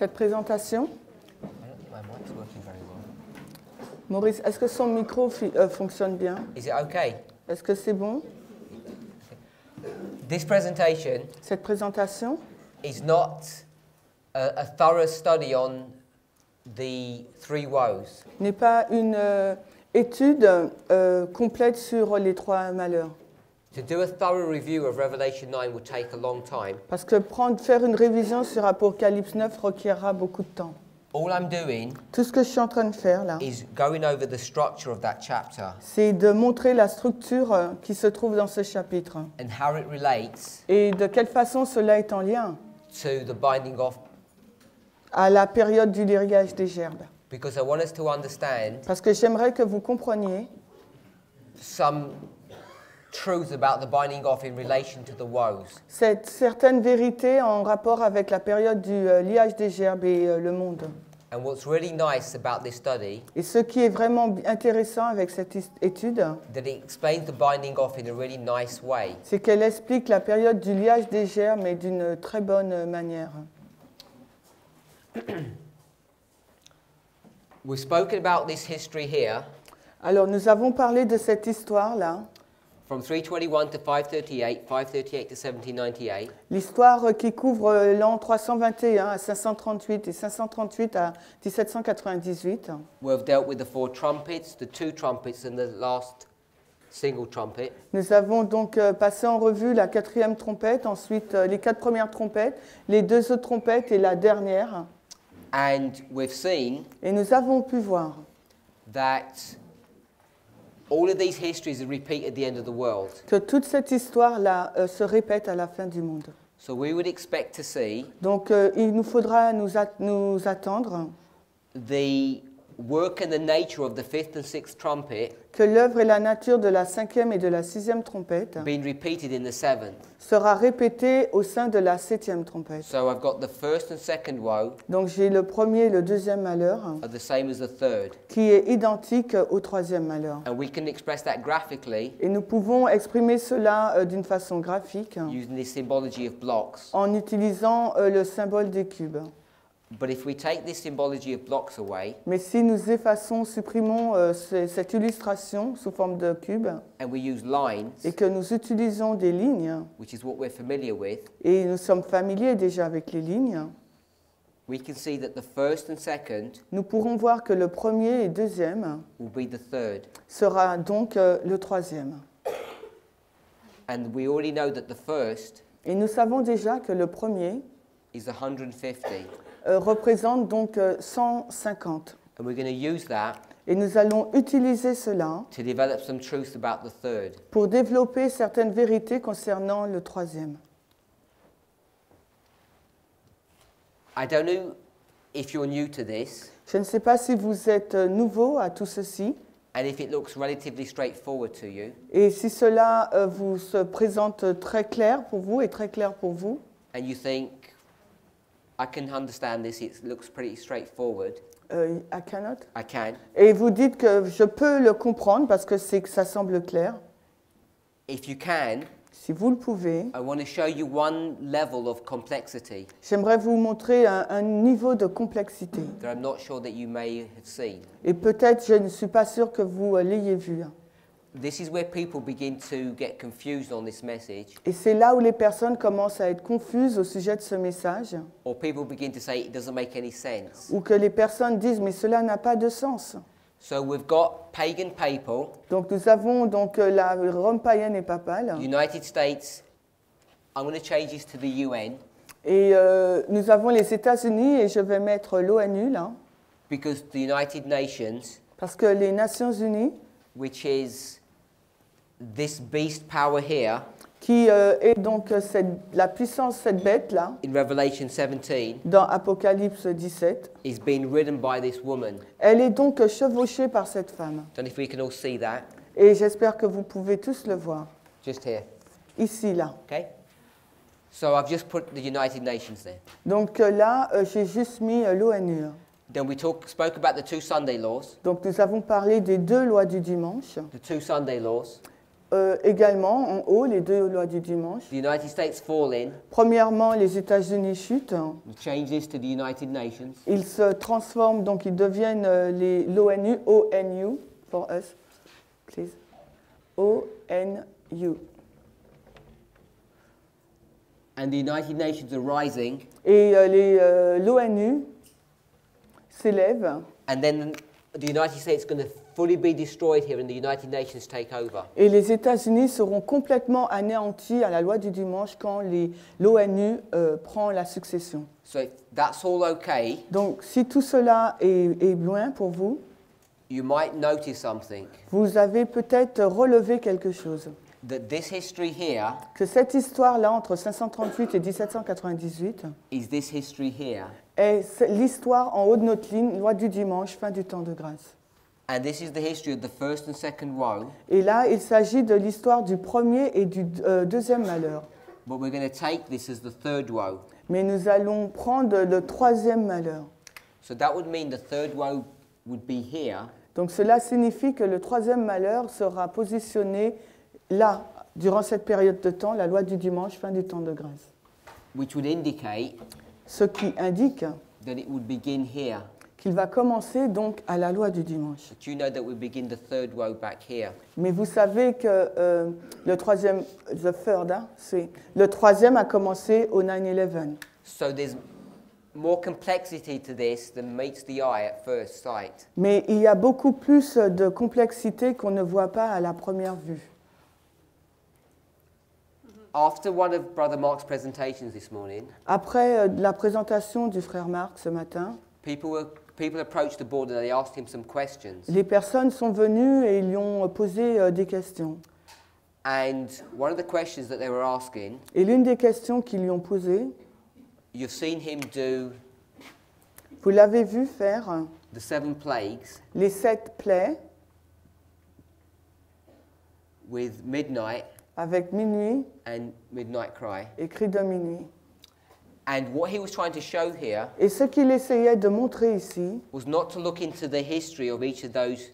Cette présentation. Maurice, est-ce que son micro fonctionne bien? Est-ce que c'est bon? Cette présentation is not a thorough study on the three woes. N'est pas une étude complète sur les trois malheurs. To do a thorough review of Revelation 9 will take a long time. Parce que faire une révision sur Apocalypse 9 requerra beaucoup de temps. All I'm doing Tout ce que je suis en train de faire là, c'est de montrer la structure qui se trouve dans ce chapitre and how it relates et de quelle façon cela est en lien to the binding of à la période du dérigage des gerbes. Because I want us to understand Parce que j'aimerais que vous compreniez some truths about the binding off in relation to the woes. Certaines vérités en rapport avec la période du liage des gerbes et le monde. And what's really nice about this study, et ce qui est vraiment intéressant avec cette étude, c'est qu'elle explique la période du liage des gerbes mais d'une très bonne manière. We've spoken about this history here. Alors nous avons parlé de cette histoire là. From 321 to 538, 538 to 1798. L'histoire qui couvre l'an 321 à 538 et 538 à 1798. We've dealt with the four trumpets, the two trumpets and the last single trumpet. Nous avons donc passé en revue la quatrième trompette, ensuite les quatre premières trompettes, les deux autres trompettes et la dernière. And we've seen et nous avons pu voir that all of these histories are repeated at the end of the world. Que toute cette histoire là se répète à la fin du monde. So we would expect to see Donc il nous faudra nous attendre the work and the nature of the fifth and sixth trumpet. Que l'œuvre et la nature de la cinquième et de la sixième trompette being repeated in the seventh. Sera répétée au sein de la septième trompette. So I've got the first and second woe. Donc j'ai le premier et le deuxième malheur are the same as the third. Qui est identique au troisième malheur. And we can express that graphically. Et nous pouvons exprimer cela d'une façon graphique using the symbology of blocks. En utilisant le symbole des cubes. But if we take this symbology of blocks away, mais si nous effaçons, supprimons cette illustration sous forme de cube, and we use lines, et que nous utilisons des lignes, which is what we're familiar with, et nous sommes familiers déjà avec les lignes, we can see that the first and second nous pourrons voir que le premier et deuxième will be the third. Sera donc le troisième. And we already know that the first et nous savons déjà que le premier is 150. Représente donc 150. And we're going to use that et nous allons utiliser cela to develop some truth about the third. Pour développer certaines vérités concernant le troisième. I don't know if you're new to this, je ne sais pas si vous êtes nouveau à tout ceci and if it looks relatively straightforward to you, et si cela vous se présente très clair pour vous et très clair pour vous. And you think, I can understand this. It looks pretty straightforward. I cannot. I can. Et vous dites que je peux le comprendre parce que c'est que ça semble clair. If you can, si vous le pouvez, I want to show you one level of complexity. J'aimerais vous montrer un niveau de complexité. That I'm not sure that you may have seen. Et peut-être je ne suis pas sûr que vous l'ayez vu. This is where people begin to get confused on this message. Et c'est là où les personnes commencent à être confuses au sujet de ce message. Or people begin to say it doesn't make any sense. Ou que les personnes disent mais cela n'a pas de sens. So we've got pagan papal. Donc nous avons donc la Rome païenne et papale. United States. I'm going to change this to the UN. Et nous avons les États-Unis et je vais mettre l'ONU là. Because the United Nations. Parce que les Nations Unies. Which is this beast power here, qui est donc la puissance, cette bête là, in Revelation 17, dans Apocalypse 17, is being ridden by this woman. Elle est donc chevauchée par cette femme. Don't know if we can all see that. Et j'espère que vous pouvez tous le voir. Just here. Ici là. Okay. So I've just put the United Nations there. Donc là, j'ai juste mis l'ONU. Then we spoke about the two Sunday laws. Donc nous avons parlé des deux lois du dimanche. The two Sunday laws. Également, en haut, les deux lois du dimanche. The United States fall in. Premièrement, les États-Unis chutent. It changes to the United Nations. Ils se transforment, donc ils deviennent les l'ONU, ONU, for us, please. ONU. And the United Nations are rising. Et l'ONU s'élève. And then the United States is going to fully be destroyed here and the United Nations take over. Et les États-Unis seront complètement anéantis à la loi du dimanche quand l'ONU prend la succession. So that's all okay. Donc si tout cela est loin pour vous, you might notice something. Vous avez peut-être relevé quelque chose. That this history here, que cette histoire-là entre 538 et 1798 is this history here, est l'histoire en haut de notre ligne, loi du dimanche, fin du temps de grâce. And this is the history of the first and second woe. Et là, il s'agit de l'histoire du premier et du deuxième malheur. But we're going to take this as the third woe. Mais nous allons prendre le troisième malheur. So that would mean the third woe would be here. Donc cela signifie que le troisième malheur sera positionné là, durant cette période de temps, la loi du dimanche, fin du temps de grâce. Which would indicate, ce qui indique qu'il va commencer donc à la loi du dimanche. You know that we begin the third woe back here. Mais vous savez que le troisième, the third, hein, c'est le troisième a commencé au 9/11. So there's more complexity to this than meets the eye at first sight. Mais il y a beaucoup plus de complexité qu'on ne voit pas à la première vue. After one of Brother Mark's presentations this morning, après la présentation du frère Marc ce matin, people approached the board and they asked him some questions. Les personnes sont venues et ils lui ont posé des questions. And one of the questions that they were asking, et l'une des questions qu'ils lui ont posées, you've seen him do, vous l'avez vu faire, the seven plagues, les sept plaies, with midnight, avec minuit and midnight cry, et cri de minuit. And what he was trying to show here, et ce qu'il essayait de montrer ici, was not to look into the history of each of those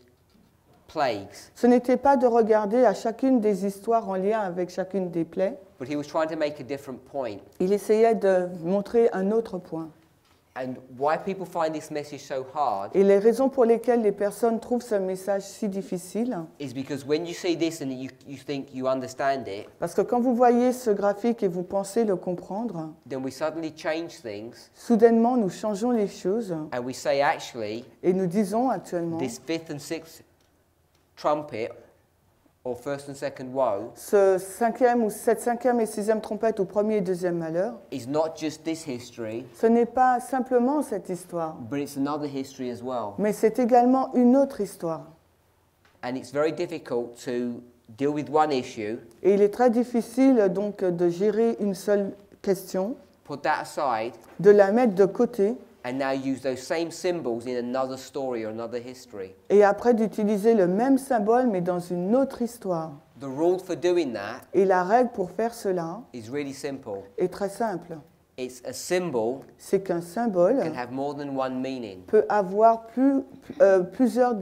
plagues. Ce n'était pas de regarder à chacune des histoires en lien avec chacune des plaies. But he was trying to make a different point. Il essayait de montrer un autre point. And why people find this message so hard, et les raisons pour lesquelles les personnes trouvent ce message si difficile, parce que quand vous voyez ce graphique et vous pensez le comprendre, then we suddenly change things, soudainement nous changeons les choses, and we say actually, et nous disons actuellement, this fifth and sixth trumpet, or first and second woe, cette cinquième et sixième trompette au premier et deuxième malheur, is not just this history, ce n'est pas simplement cette histoire, but it's another history as well. Mais c'est également une autre histoire. And it's very difficult to deal with one issue, et il est très difficile donc de gérer une seule question, put that aside, de la mettre de côté, and now use those same symbols in another story or another history. Et après d'utiliser le même symbole mais dans une autre histoire. The rule for doing that, et la règle pour faire cela, is really simple. Est très simple. It's a symbol, c'est qu'un symbole can have more than one meaning, peut avoir plusieurs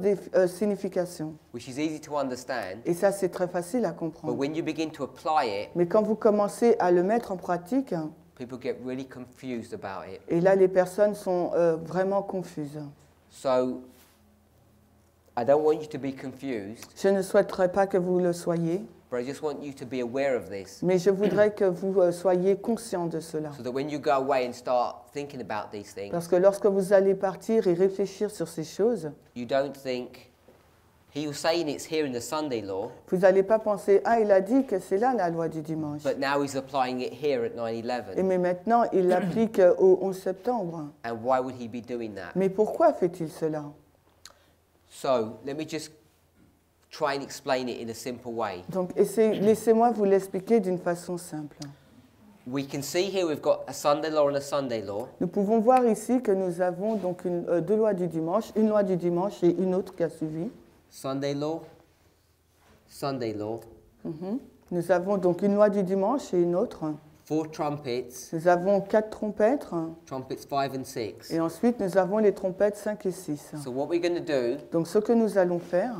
significations. Which is easy to understand, et ça c'est très facile à comprendre. But when you begin to apply it, mais quand vous commencez à le mettre en pratique, people get really confused about it. Et là, les personnes sont vraiment confuses. So, I don't want you to be confused. Je ne souhaiterais pas que vous le soyez. But I just want you to be aware of this. Mais je voudrais que vous soyez conscient de cela. So that when you go away and start thinking about these things, parce que lorsque vous allez partir et réfléchir sur ces choses, you don't think, he was saying it's here in the Sunday law. Vous n'allez pas penser, ah, il a dit que c'est là la loi du dimanche. But now he's applying it here at 9/11. Et mais maintenant, il l'applique au 11 septembre. And why would he be doing that? Mais pourquoi fait-il cela? So, let me just try and explain it in a simple way. Donc, laissez-moi vous l'expliquer d'une façon simple. We can see here we've got a Sunday law and a Sunday law. Nous pouvons voir ici que nous avons donc deux lois du dimanche, une loi du dimanche et une autre qui a suivi. Sunday law, Sunday law. Nous avons donc une loi du dimanche et une autre. Four trumpets. Nous avons quatre trompettes. Trumpets 5 and 6. Et ensuite, nous avons les trompettes 5 et 6. So what we're going to do, donc, ce que nous allons faire,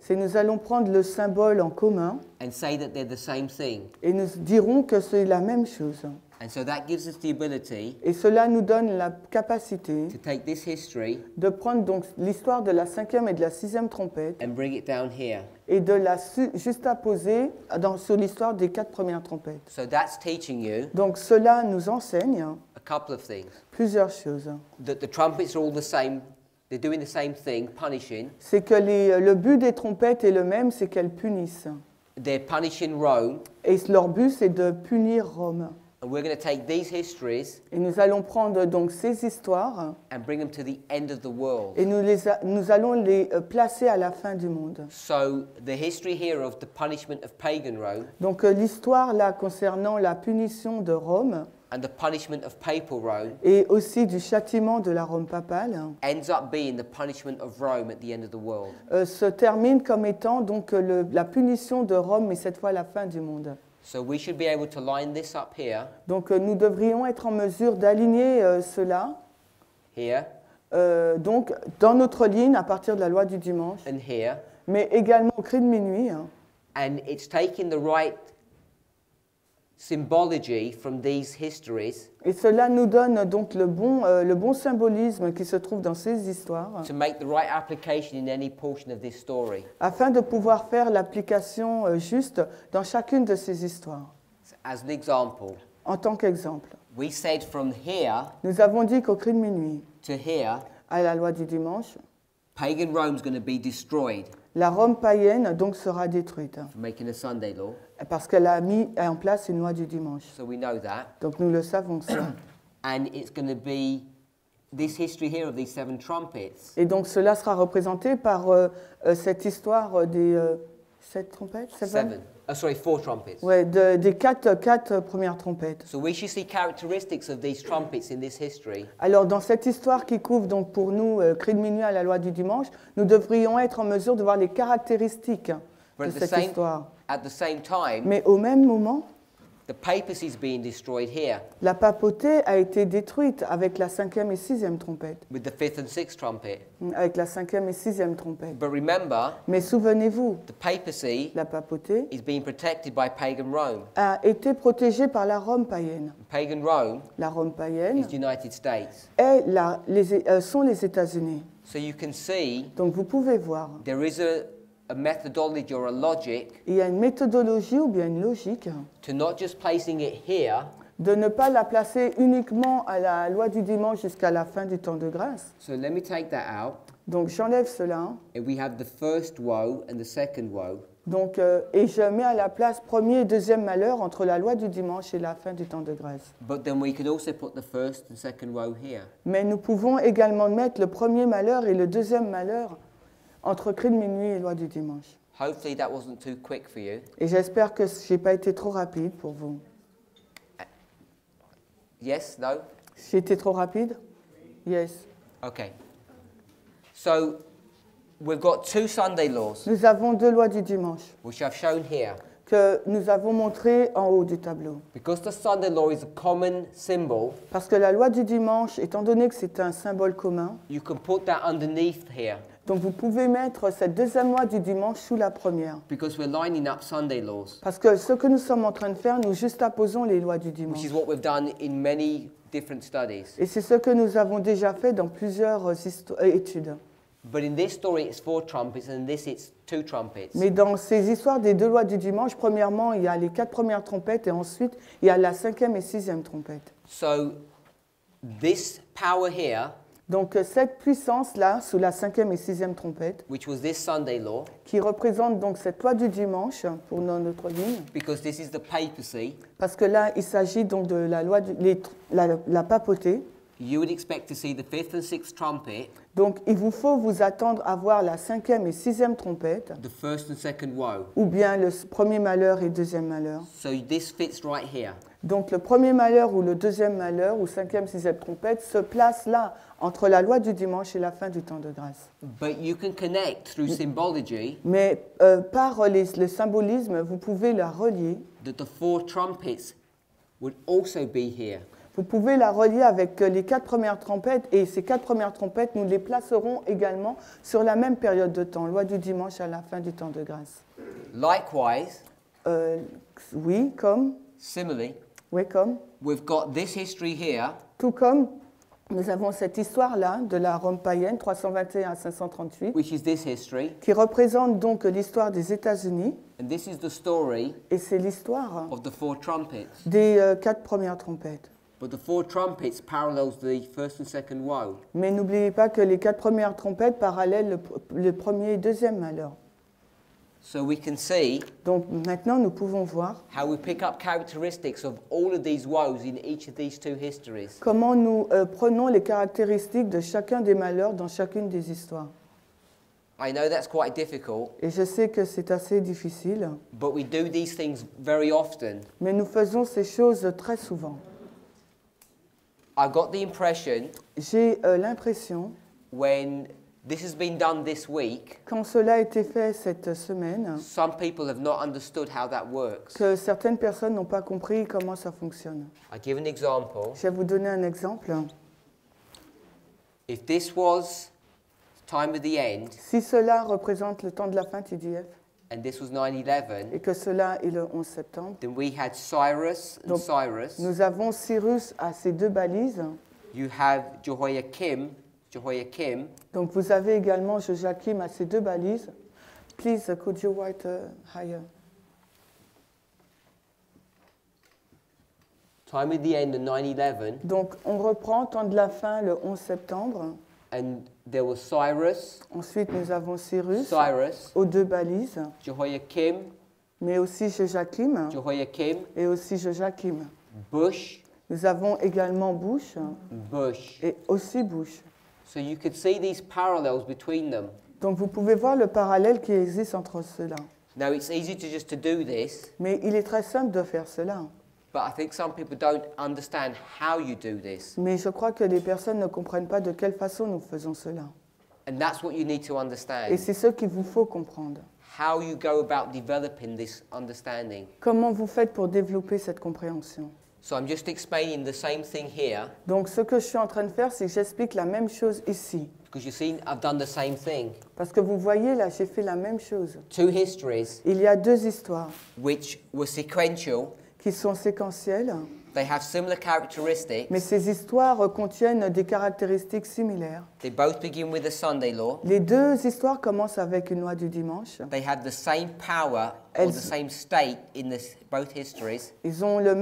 c'est nous allons prendre le symbole en commun and say that they're the same thing. Et nous dirons que c'est la même chose. And so that gives us the ability et cela nous donne la capacité to take this history de prendre donc l'histoire de la 5e et de la 6e trompette and bring it down here. Et de la juxtaposer sur l'histoire des 4 premières trompettes. So that's teaching you donc cela nous enseigne a couple of things. Plusieurs choses. That the trumpets are all the same. They're doing the same thing, punishing. C'est que le but des trompettes est le même, c'est qu'elles punissent. They're punishing Rome. Et leur but, c'est de punir Rome. And we're going to take these histories et nous allons prendre donc ces histoires and bring them to the end of the world. Et nous allons les placer à la fin du monde. So the history here of the punishment of pagan Rome. Donc l'histoire là concernant la punition de Rome and the punishment of papal Rome et aussi du châtiment de la Rome papale ends up being the punishment of Rome at the end of the world. Se termine comme étant donc la punition de Rome mais cette fois à la fin du monde. So we should be able to line this up here. Donc nous devrions être en mesure d'aligner cela here. Donc dans notre ligne à partir de la loi du dimanche and here. Mais également au cri de minuit hein. And it's taking the right symbology from these histories. Et cela nous donne donc le bon symbolisme qui se trouve dans ces histoires to make the right application in any portion of this story. Afin de pouvoir faire l'application juste dans chacune de ces histoires. As an example, en tant qu'exemple, we said from here nous avons dit qu'au cri de minuit to here, à la loi du dimanche, pagan Rome's going to be destroyed. La Rome païenne donc sera détruite parce qu'elle a mis en place une loi du dimanche. So we know that. Donc nous le savons ça. And it's going to be this history here of these 7 trumpets. Et donc cela sera représenté par cette histoire des 7 trompettes. 7. Oh, sorry, 4 trumpets. Ouais, des 4 premières trompettes. So we should see characteristics of these trumpets in this history. Alors dans cette histoire qui couvre donc pour nous cri de minuit à la loi du dimanche, nous devrions être en mesure de voir les caractéristiques de cette histoire. At the same time, mais au même moment, the papacy is being destroyed here. La papauté a été détruite avec la 5e et 6e trompette. With the 5th and 6th trumpet. Avec la 5e et 6e trompette. But remember, mais souvenez-vous, the papacy, la papauté, is being protected by pagan Rome. A été protégée par la Rome païenne. Pagan Rome, la Rome païenne, is the United States. Et sont les États-Unis. So you can see, donc vous pouvez voir, there is a methodology or a logic. Il y a une méthodologie ou bien une logique. To not just placing it here. De ne pas la placer uniquement à la loi du dimanche jusqu'à la fin du temps de grâce. So let me take that out. Donc j'enlève cela. And we have the first woe and the second woe. Donc et je mets à la place premier et deuxième malheur entre la loi du dimanche et la fin du temps de grâce. But then we could also put the first and second woe here. Mais nous pouvons également mettre le premier malheur et le deuxième malheur entre cri de minuit et loi du dimanche. Hopefully that wasn't too quick for you. Et j'espère que je n'ai pas été trop rapide pour vous. Yes, no? J'ai été trop rapide? Yes. Okay. So we've got 2 Sunday laws. Nous avons 2 lois du dimanche. Which I've shown here. Que nous avons montré en haut du tableau. Because the Sunday law is a common symbol. Parce que la loi du dimanche, étant donné que c'est un symbole commun. You can put that underneath here. Donc vous pouvez mettre cette deuxième loi du dimanche sous la première. Because we're lining up Sunday laws. Parce que ce que nous sommes en train de faire, nous juxtaposons les lois du dimanche. Which is what we've done in many different studies. Et c'est ce que nous avons déjà fait dans plusieurs études. But in this story, it's 4 trumpets, and in this, it's 2 trumpets. Mais dans ces histoires des 2 lois du dimanche, premièrement, il y a les 4 premières trompettes, et ensuite, il y a la 5e et 6e trompette. So, this power here. Donc cette puissance-là, sous la 5e et 6e trompette, which was this Sunday law, qui représente donc cette loi du dimanche pour notre ligne, because this is the papacy, parce que là, il s'agit donc de la papauté, you would expect to see the 5th and 6th trumpet. Donc, il vous faut vous attendre à voir la 5e et 6e trompette. The 1st and 2nd woe. Ou bien le 1er malheur et 2e malheur. So this fits right here. Donc, le 1er malheur ou le 2e malheur ou 5e, 6e trompette se place là, entre la loi du dimanche et la fin du temps de grâce. But you can connect through symbology. Mais par le symbolisme, vous pouvez la relier. That the 4 trumpets would also be here. Vous pouvez la relier avec les 4 premières trompettes, et ces 4 premières trompettes, nous les placerons également sur la même période de temps, loi du dimanche à la fin du temps de grâce. Likewise, oui, comme. Similarly, oui, comme. We've got this history here. Tout comme nous avons cette histoire-là de la Rome païenne, 321 à 538, which is this history, qui représente donc l'histoire des États-Unis. Et c'est l'histoire des 4 premières trompettes. But the 4 trumpets parallels the 1st and 2nd woe. Mais n'oubliez pas que les 4 premières trompettes parallèlent le 1er et 2e malheur. So we can see. Donc maintenant nous pouvons voir. How we pick up characteristics of all of these woes in each of these 2 histories. Comment nous prenons les caractéristiques de chacun des malheurs dans chacune des histoires. I know that's quite difficult. Et je sais que c'est assez difficile. But we do these things very often. Mais nous faisons ces choses très souvent. J'ai l'impression, quand cela a été fait cette semaine, que certaines personnes n'ont pas compris comment ça fonctionne. Je vais vous donner un exemple. Si cela représente le temps de la fin, TDF, and this was 9/11, et que cela est le 11 septembre. Then we had Cyrus and Cyrus. Nous avons Cyrus à ses 2 balises. You have Jehoiakim. Donc vous avez également Jehoiakim à ses 2 balises. Please, could you write higher? Time of the end and 9/11. Donc on reprend temps de la fin le 11 septembre. And there was Cyrus. Ensuite, nous avons Cyrus aux 2 balises. Jehoiakim. Mais aussi Jehoiakim. Et aussi Jehoiakim. Bush. Nous avons également Bush. Et aussi Bush. So you could see these parallels between them. Donc vous pouvez voir le parallèle qui existe entre ceux-là. Now it's easy to just to do this. Mais il est très simple de faire cela. But I think some people don't understand how you do this. Mais je crois que les personnes ne comprennent pas de quelle façon nous faisons cela. And that's what you need to understand. Et c'est ce qu'il vous faut comprendre. How you go about developing this understanding. Comment vous faites pour développer cette compréhension? So I'm just explaining the same thing here. Donc ce que je suis en train de faire, c'est que j'explique la même chose ici. Because you've seen, I've done the same thing. Parce que vous voyez là, j'ai fait la même chose. 2 histories. Il y a 2 histoires. Which were sequential. Qui sont séquentielles, they have similar characteristics. Mais ces histoires contiennent des caractéristiques similaires. They both begin with the Sunday law. Les 2 histoires commencent avec une loi du dimanche. They have the same power or the same state in both histories. Ils ont la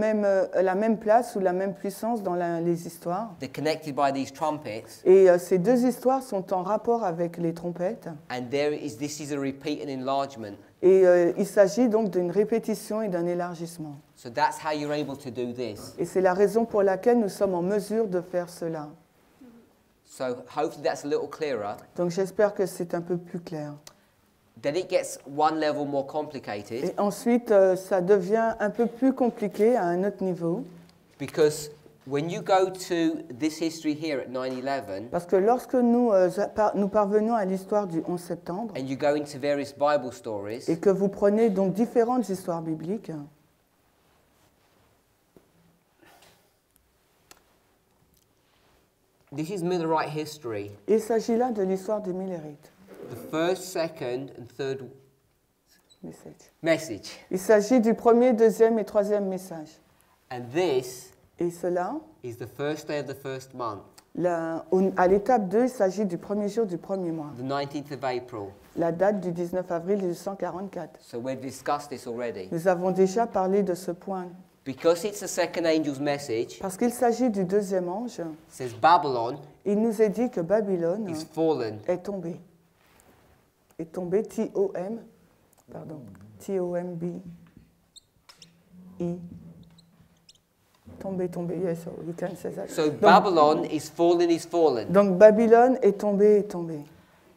même place ou la même puissance dans les histoires. They're connected by these trumpets. Et ces 2 histoires sont en rapport avec les trompettes. And this is a repeat and enlargement. Et il s'agit donc d'une répétition et d'un élargissement. So that's how you're able to do this. Et c'est la raison pour laquelle nous sommes en mesure de faire cela. So hopefully that's a little clearer. Donc j'espère que c'est un peu plus clair. Then it gets one level more complicated. Et ensuite, ça devient un peu plus compliqué à un autre niveau. Because when you go to this history here at 9/11, parce que lorsque nous parvenons à l'histoire du 11 septembre, and you go into various Bible stories, et que vous prenez donc différentes histoires bibliques, this is Millerite history. Il s'agit là de l'histoire des Millerites. The 1st, 2nd, and 3rd message. Il s'agit du 1er, 2e et 3e message. And this. Et cela, is the first day of the first month. À l'étape 2, il s'agit du 1er jour du 1er mois. The 19th of April. La date du 19 avril 1844. So we've discussed this already. Nous avons déjà parlé de ce point. Because it's the second angel's message. Parce qu'il s'agit du 2e ange. It says Babylon. Il nous est dit que Babylone is fallen. Est tombée. Est tombée T-O-M. Pardon. T-O-M-B-I. Tombé, tombé. Yes, you can say that. So donc, Babylon is fallen, is fallen. Donc Babylone est tombée, est tombée.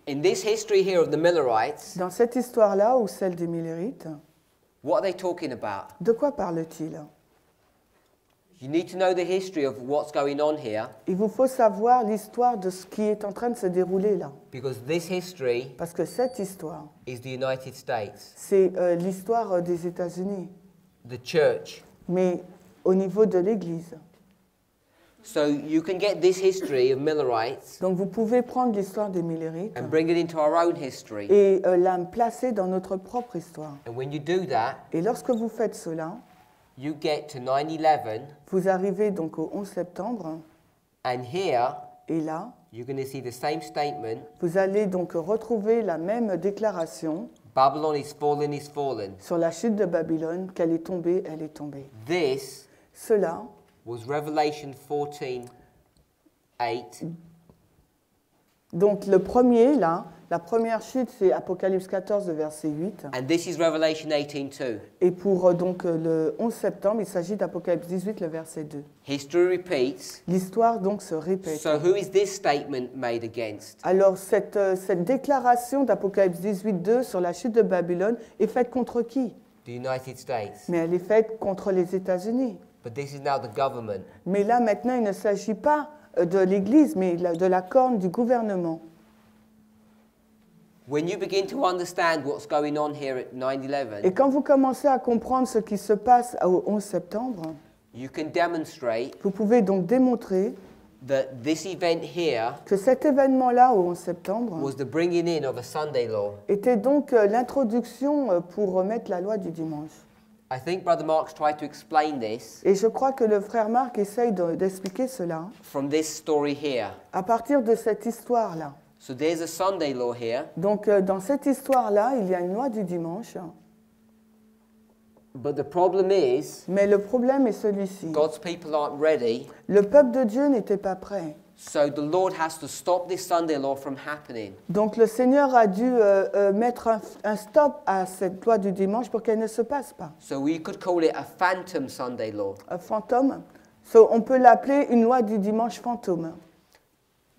In this history here of the Millerites, dans cette histoire-là ou celle des Millerites, what are they talking about? De quoi parle-t-il? You need to know the history of what's going on here. Il vous faut savoir l'histoire de ce qui est en train de se dérouler là. Because this history, parce que cette histoire, is the United States. C'est l'histoire des États-Unis. The church. Mais au niveau de l'Église. So you can get this history of Millerites. Donc vous pouvez prendre l'histoire des Millerites. And bring it into our own history. Et la placer dans notre propre histoire. And when you do that, et lorsque vous faites cela, you get to 9/11, vous arrivez donc au 11 septembre. And here, et là, you're going to see the same statement. Vous allez donc retrouver la même déclaration. Babylon is fallen, is fallen. Sur la chute de Babylone, qu'elle est tombée, elle est tombée. This, cela, was Revelation 14:8. Donc le premier là. La première chute, c'est Apocalypse 14, verset 8. And this is Revelation 18:2. Et pour donc le 11 septembre, il s'agit d'Apocalypse 18, le verset 2. History repeats. L'histoire donc se répète. So who is this statement made against? Alors cette déclaration d'Apocalypse 18:2 sur la chute de Babylone est faite contre qui? The United States. Mais elle est faite contre les États-Unis. But this is now the government. Mais là maintenant, il ne s'agit pas de l'Église, mais de la corne du gouvernement. When you begin to understand what's going on here at 9/11, et quand vous commencez à comprendre ce qui se passe au 11 septembre, you can demonstrate, vous pouvez donc démontrer that this event here, que cet événement-là au 11 septembre was the bringing in of a Sunday law, était donc l'introduction pour remettre la loi du dimanche. I think Brother Marc tried to explain this, et je crois que le frère Marc essaye d'expliquer cela from this story here, à partir de cette histoire-là. So there's a Sunday law here. Donc dans cette histoire-là, il y a une loi du dimanche. But the problem is, mais le problème est celui-ci. God's people aren't ready. Le peuple de Dieu n'était pas prêt. So the Lord has to stop this Sunday law from happening. Donc le Seigneur a dû mettre un stop à cette loi du dimanche pour qu'elle ne se passe pas. So we could call it a phantom Sunday law. Un fantôme. So on peut l'appeler une loi du dimanche fantôme.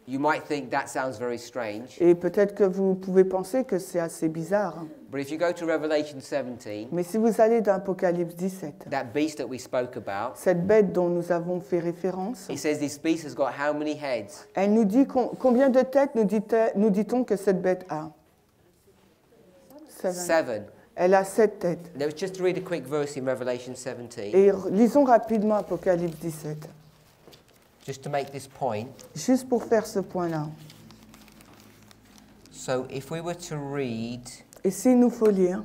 You might think that sounds very strange. Et peut-être que vous pouvez penser que c'est assez bizarre. But if you go to Revelation 17, mais si vous allez dans Apocalypse 17, that beast that we spoke about, cette bête dont nous avons fait référence, it says this beast has got how many heads? Elle nous dit combien de têtes nous dit-on que cette bête a? 7. Elle a 7 têtes. Now just read a quick verse in Revelation 17. Et lisons rapidement Apocalypse 17. Just to make this point. Juste pour faire ce point-là. So if we were to read. Et s'il nous faut lire.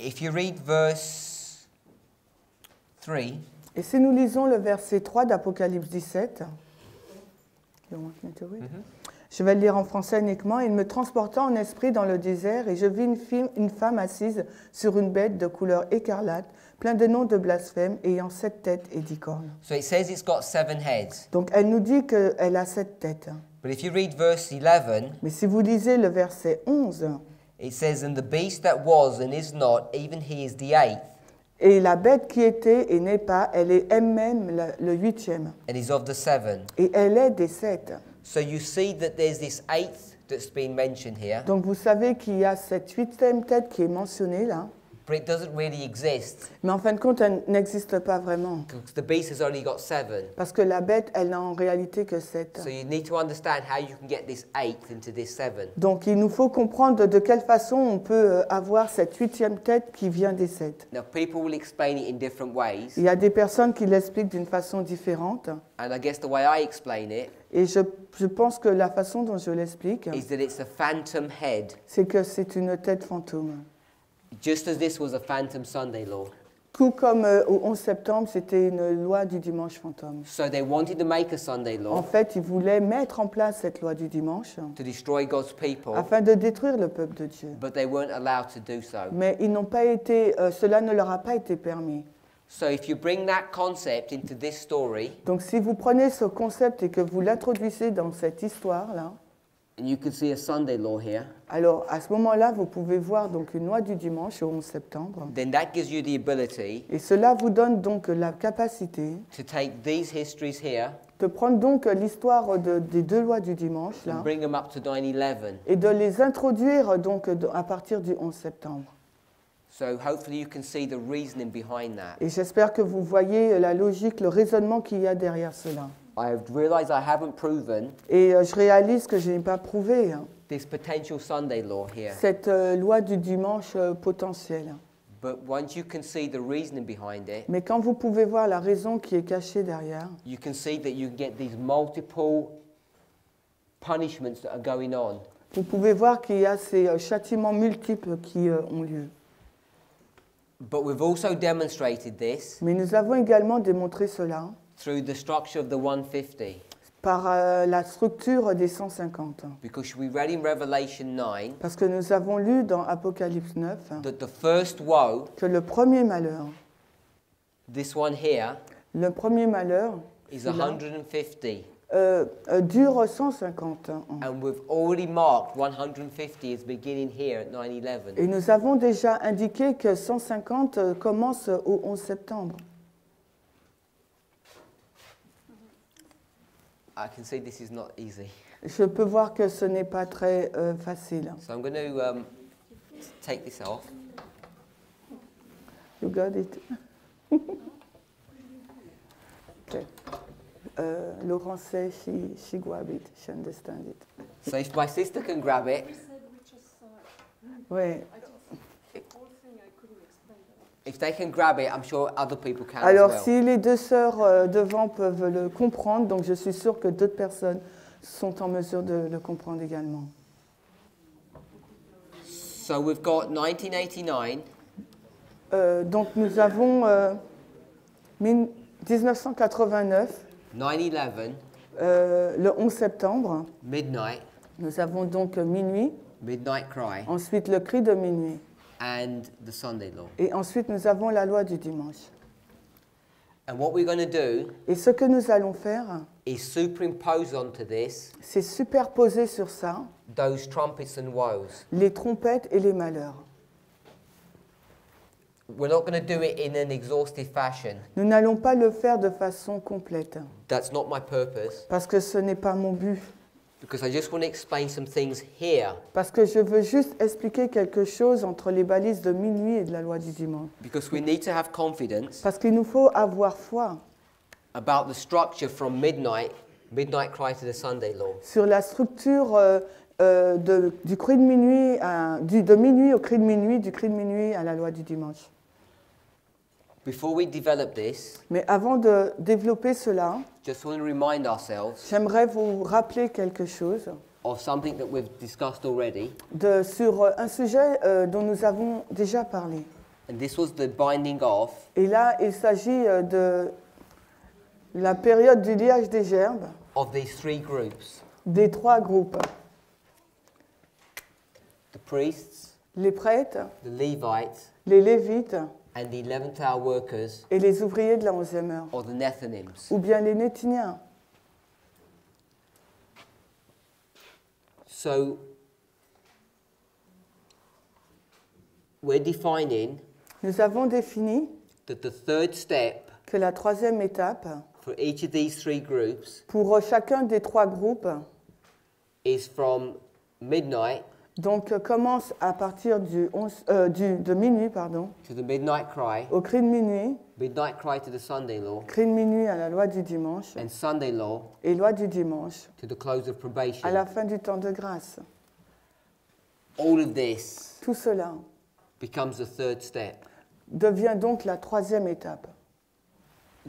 If you read verse 3. Et si nous lisons le verset 3 d'Apocalypse 17. Je vais le lire en français uniquement. « Il me transporta en esprit dans le désert, et je vis une femme assise sur une bête de couleur écarlate, plein de noms de blasphème, ayant 7 têtes et 10 cornes. » Donc elle nous dit qu'elle a 7 têtes. But if you read verse 11, mais si vous lisez le verset 11, it says, and the beast that was and is not, even he is the eighth. Et la bête qui était et n'est pas, elle est elle-même le 8e. And is of the 7. Et elle est des 7. So you see that there's this 8th that's been mentioned here. Donc vous savez qu'il y a cette 8e tête qui est mentionnée là. But it doesn't really exist. Mais en fin de compte, elle n'existe pas vraiment. Because the beast has only got 7. Parce que la bête, elle n'a en réalité que 7. So you need to understand how you can get this 8th into this 7. Donc il nous faut comprendre de quelle façon on peut avoir cette 8e tête qui vient des 7. Now people will explain it in different ways. Il y a des personnes qui l'expliquent d'une façon différente. And I guess the way I explain it. Et je pense que la façon dont je l'explique, c'est que c'est une tête fantôme. Just as this was a phantom Sunday law. Tout comme au 11 septembre, c'était une loi du dimanche fantôme. So they wanted to make a Sunday law. En fait, ils voulaient mettre en place cette loi du dimanche to destroy God's people, afin de détruire le peuple de Dieu. But they weren't allowed to do so. Mais ils n'ont pas été, cela ne leur a pas été permis. So if you bring that concept into this story, donc si vous prenez ce concept et que vous l'introduisez dans cette histoire là, You can see a Sunday law here. Alors à ce moment-là, vous pouvez voir donc une loi du dimanche au 11 septembre. Then that gives you the ability. Et cela vous donne donc la capacité to take these histories here. De prendre donc l'histoire des deux lois du dimanche là, et de les introduire donc à partir du 11 septembre. Et j'espère que vous voyez la logique, le raisonnement qu'il y a derrière cela. Et je réalise que je n'ai pas prouvé hein, cette loi du dimanche potentielle. Mais quand vous pouvez voir la raison qui est cachée derrière, vous pouvez voir qu'il y a ces châtiments multiples qui ont lieu. Mais nous avons également démontré cela par la structure des 150. Parce que nous avons lu dans Apocalypse 9 que le premier malheur, dure 150 ans. Et nous avons déjà indiqué que 150 commence au 11 septembre. I can see this is not easy. Je peux voir que ce n'est pas très facile. So I'm going to take this off. You got it. Okay. Laurent says she grabbed it. She understands it. So if my sister can grab it. Ouais. If they can grab it, I'm sure other people can as well. Si les deux sœurs devant peuvent le comprendre, donc je suis sûre que d'autres personnes sont en mesure de le comprendre également. So we've got 1989. Donc nous avons 1989. 9/11. Le 11 septembre. Midnight. Nous avons donc minuit. Midnight cry. Ensuite le cri de minuit. And the Sunday law. Et ensuite, nous avons la loi du dimanche. And what we're going to do, et ce que nous allons faire, c'est superposer sur ça those trumpets and woes. Les trompettes et les malheurs. We're not going to do it in an exhaustive fashion. Nous n'allons pas le faire de façon complète. That's not my purpose. Parce que ce n'est pas mon but. Because I just want to explain some things here. Parce que je veux juste expliquer quelque chose entre les balises de minuit et de la loi du dimanche. Because we need to have confidence. Parce qu'il nous faut avoir foi. About the structure from midnight cry to the Sunday law. Sur la structure du cri de minuit de minuit au cri de minuit, du cri de minuit à la loi du dimanche. Before we develop this, mais avant de développer cela, j'aimerais vous rappeler quelque chose of something that we've discussed already. Sur un sujet dont nous avons déjà parlé. And this was the binding of. Et là, il s'agit de la période du liage des gerbes of these three groups. Des trois groupes. The priests, les prêtres, the Levites, les lévites, and the 11th hour workers, et les ouvriers de la 11e heure, or the Nethinims. Ou bien les Néthiniens. So, we're defining nous avons défini that the third step que la troisième étape for each of these three groups pour chacun des trois groupes is from midnight. Donc commence à partir de minuit, pardon, to the midnight cry, au cri de minuit, midnight cry to the Sunday law, cri de minuit à la loi du dimanche, and Sunday law, et loi du dimanche, to the close of probation, à la fin du temps de grâce. All of this tout cela becomes the third step. Devient donc la troisième étape.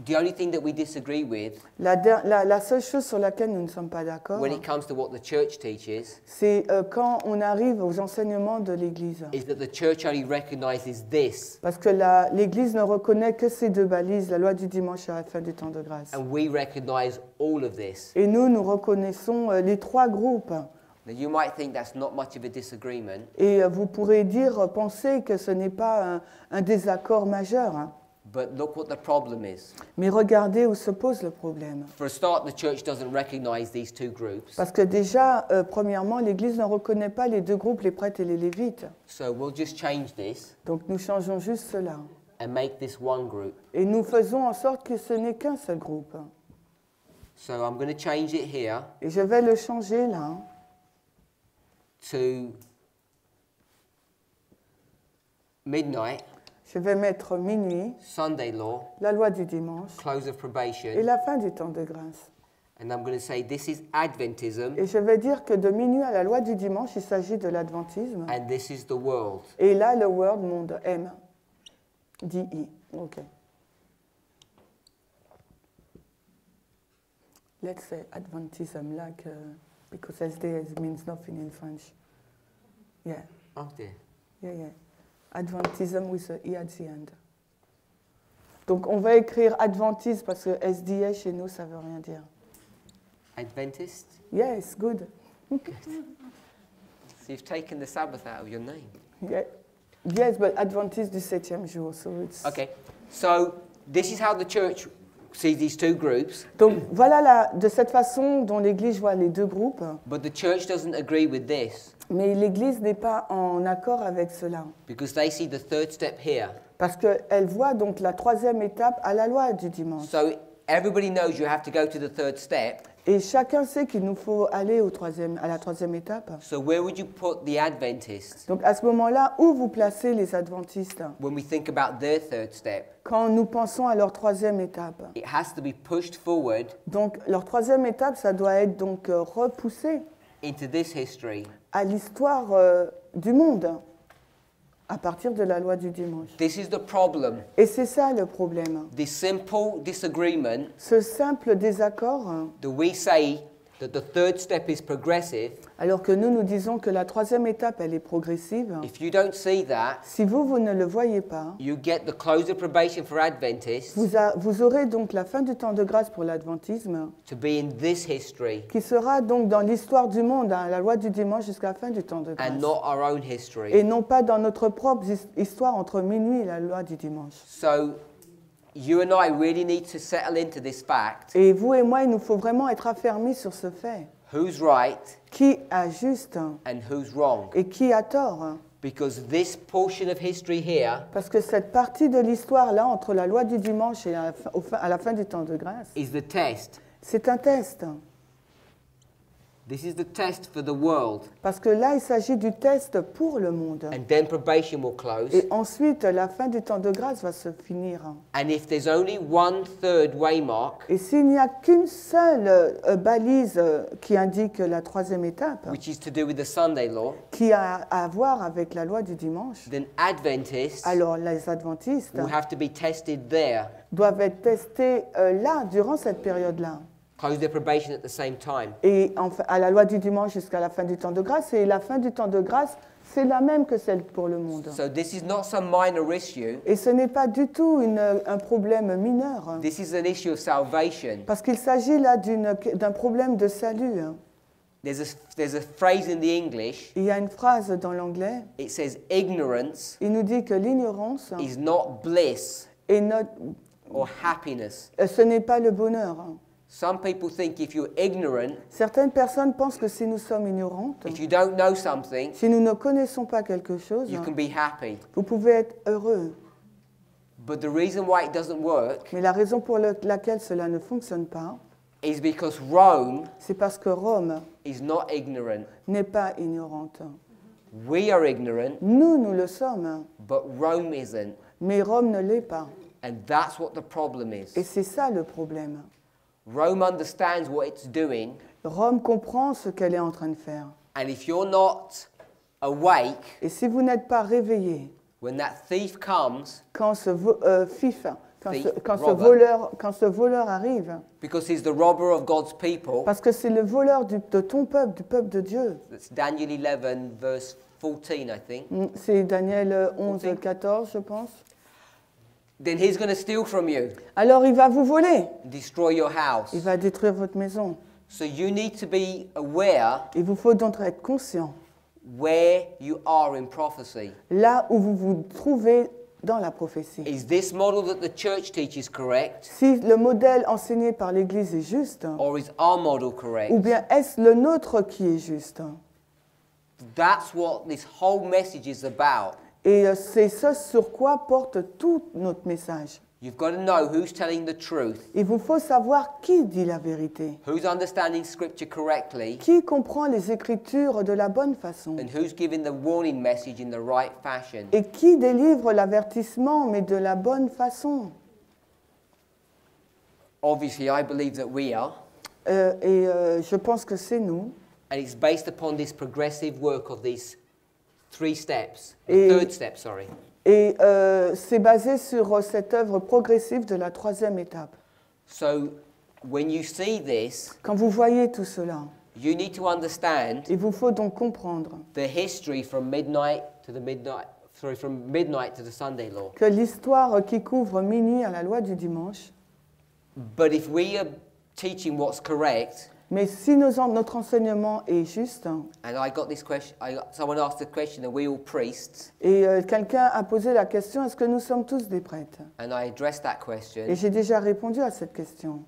The only thing that we disagree with, la seule chose sur laquelle nous ne sommes pas d'accord, when it comes to what the church teaches, c'est quand on arrive aux enseignements de l'Église. Is that the church only recognizes this. Parce que l'Église ne reconnaît que ces deux balises, la loi du dimanche et la fin du temps de grâce. And we recognize all of this. Et nous reconnaissons les trois groupes. Now you might think that's not much of a disagreement. Et vous pourrez penser que ce n'est pas un désaccord majeur. But look what the problem is. Mais regardez où se pose le problème. For a start, the church doesn't recognize these two groups. Parce que déjà, premièrement, l'Église ne reconnaît pas les deux groupes, les prêtres et les lévites. So we'll just change this. Donc nous changeons juste cela. And make this one group. Et nous faisons en sorte que ce n'est qu'un seul groupe. So I'm going to change it here. Et je vais le changer là. To midnight. Je vais mettre minuit, Sunday law, la loi du dimanche, close of probation, et la fin du temps de grâce. And I'm going to say this is Adventism. Et je vais dire que de minuit à la loi du dimanche, il s'agit de l'adventisme. And this is the world. Et là, le world, monde, M, D-I. OK. Let's say Adventism, like, because SDS means nothing in French. Yeah. Okay. Yeah, yeah. Adventism with the E at the end. Donc on va écrire Adventiste parce que SDA chez nous ça veut rien dire. Adventist? Yes, good. Good. So you've taken the Sabbath out of your name. Yeah. Yes, but Adventist du septième jour, so it's... Okay, so this is how the church sees these two groups. Donc voilà la, de cette façon dont l'Église voit les deux groupes. But the church doesn't agree with this. Mais l'Église n'est pas en accord avec cela. Because they see the third step here. Parce qu'elle voit donc la troisième étape à la loi du dimanche. So everybody knows you have to go to the third step. Et chacun sait qu'il nous faut aller au troisième, à la troisième étape. So where would you put the Adventists? Donc à ce moment-là, où vous placez les Adventistes? When we think about their third step. Quand nous pensons à leur troisième étape. It has to be pushed forward. Donc leur troisième étape, ça doit être donc repoussé. Into this history. À l'histoire du monde, à partir de la loi du dimanche. This is the problem. Et c'est ça le problème. This simple disagreement. Ce simple désaccord. That we say that the third step is progressive. Alors que nous disons que la troisième étape elle est progressive. If you don't see that, si vous ne le voyez pas, you get the close of probation for Adventists. Vous aurez donc la fin du temps de grâce pour l'adventisme. To be in this history. Qui sera donc dans l'histoire du monde, hein, la loi du dimanche jusqu'à la fin du temps de grâce. And not our own history. Et non pas dans notre propre histoire entre minuit et la loi du dimanche. So, you and I really need to settle into this fact. Et vous et moi, il nous faut vraiment être affermis sur ce fait. Who's right? Qui a juste? And who's wrong? Et qui a tort? Because this portion of history here. Parce que cette partie de l'histoire là entre la loi du dimanche et à la fin du temps de grâce. Is the test. C'est un test. This is the test for the world. Parce que là, il s'agit du test pour le monde. And then probation will close. Et ensuite, la fin du temps de grâce va se finir. And if there's only one third waymark. Et s'il n'y a qu'une seule balise qui indique la troisième étape. Which is to do with the Sunday law. Qui a à voir avec la loi du dimanche. Then Adventists. Alors les Adventistes. Will have to be tested there. Doivent être testés là durant cette période-là. Close their probation at the same time. Et enfin, à la loi du dimanche jusqu'à la fin du temps de grâce, et la fin du temps de grâce, c'est la même que celle pour le monde. So this is not some minor issue. Et ce n'est pas du tout un problème mineur. This is an issue of salvation. Parce qu'il s'agit là d'un problème de salut. There's a phrase in the English. Il y a une phrase dans l'anglais. It says ignorance. Il nous dit que l'ignorance is not bliss. Et or happiness. Ce n'est pas le bonheur. Some people think if you're ignorant, certaines personnes pensent que si nous sommes ignorantes, if you don't know something, si nous ne connaissons pas quelque chose, you can be happy. Vous pouvez être heureux. But the reason why it doesn't work, mais la raison pour laquelle cela ne fonctionne pas, is because Rome, c'est parce que Rome, is not ignorant, n'est pas ignorante. We are ignorant, nous le sommes, but Rome isn't. Mais Rome ne l'est pas. And that's what the problem is. Et c'est ça le problème. Rome understands what it's doing. Rome comprend ce qu'elle est en train de faire. And if you're not awake, et si vous n'êtes pas réveillé, when that thief comes, quand ce voleur arrive, because he's the robber of God's people, parce que c'est le voleur de ton peuple, du peuple de Dieu. That's Daniel 11 verse 14, I think. C'est Daniel 11 14, je pense. Then he's going to steal from you. Alors il va vous voler. Destroy your house. Il va détruire votre maison. So you need to be aware. Il vous faut donc être conscient. Where you are in prophecy. Là où vous vous trouvez dans la prophétie. Is this model that the church teaches correct? Si le modèle enseigné par l'Église est juste, or is our model correct? Ou bien est-ce le nôtre qui est juste? That's what this whole message is about. Et c'est ce sur quoi porte tout notre message. You've got to know who's telling the truth. Il vous faut savoir qui dit la vérité. Who's understanding scripture correctly. Qui comprend les Écritures de la bonne façon. And who's giving the warning message in the right fashion. Et qui délivre l'avertissement mais de la bonne façon. Obviously, I believe that we are. Je pense que c'est nous. And it's based upon this progressive work of these three steps. Third step, sorry. Et c'est basé sur cette œuvre progressive de la troisième étape. So, when you see this, quand vous voyez tout cela, you need to understand, il vous faut donc comprendre que l'histoire qui couvre minuit à la loi du dimanche. But if we are teaching what's correct, mais si notre enseignement est juste, et quelqu'un a posé la question, est-ce que nous sommes tous des prêtres? Et j'ai déjà répondu à cette question.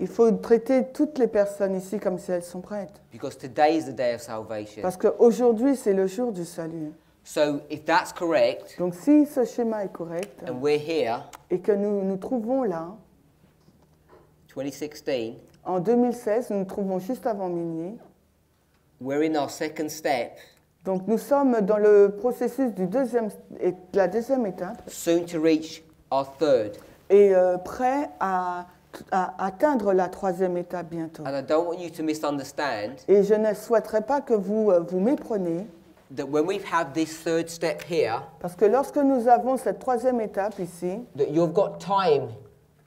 Il faut traiter toutes les personnes ici comme si elles sont prêtres. Parce qu'aujourd'hui, c'est le jour du salut. So, if that's correct, donc si ce schéma est correct, and we're here, et que nous nous trouvons là, 2016, en 2016, nous nous trouvons juste avant minuit. We're in our second step. Donc nous sommes dans le processus du la deuxième étape. Soon to reach our third. Et prêt à atteindre la troisième étape bientôt. And I don't want you to misunderstand. Et je ne souhaiterais pas que vous vous mépreniez. That when we've had this third step here. Parce que lorsque nous avons cette troisième étape ici. That you've got time.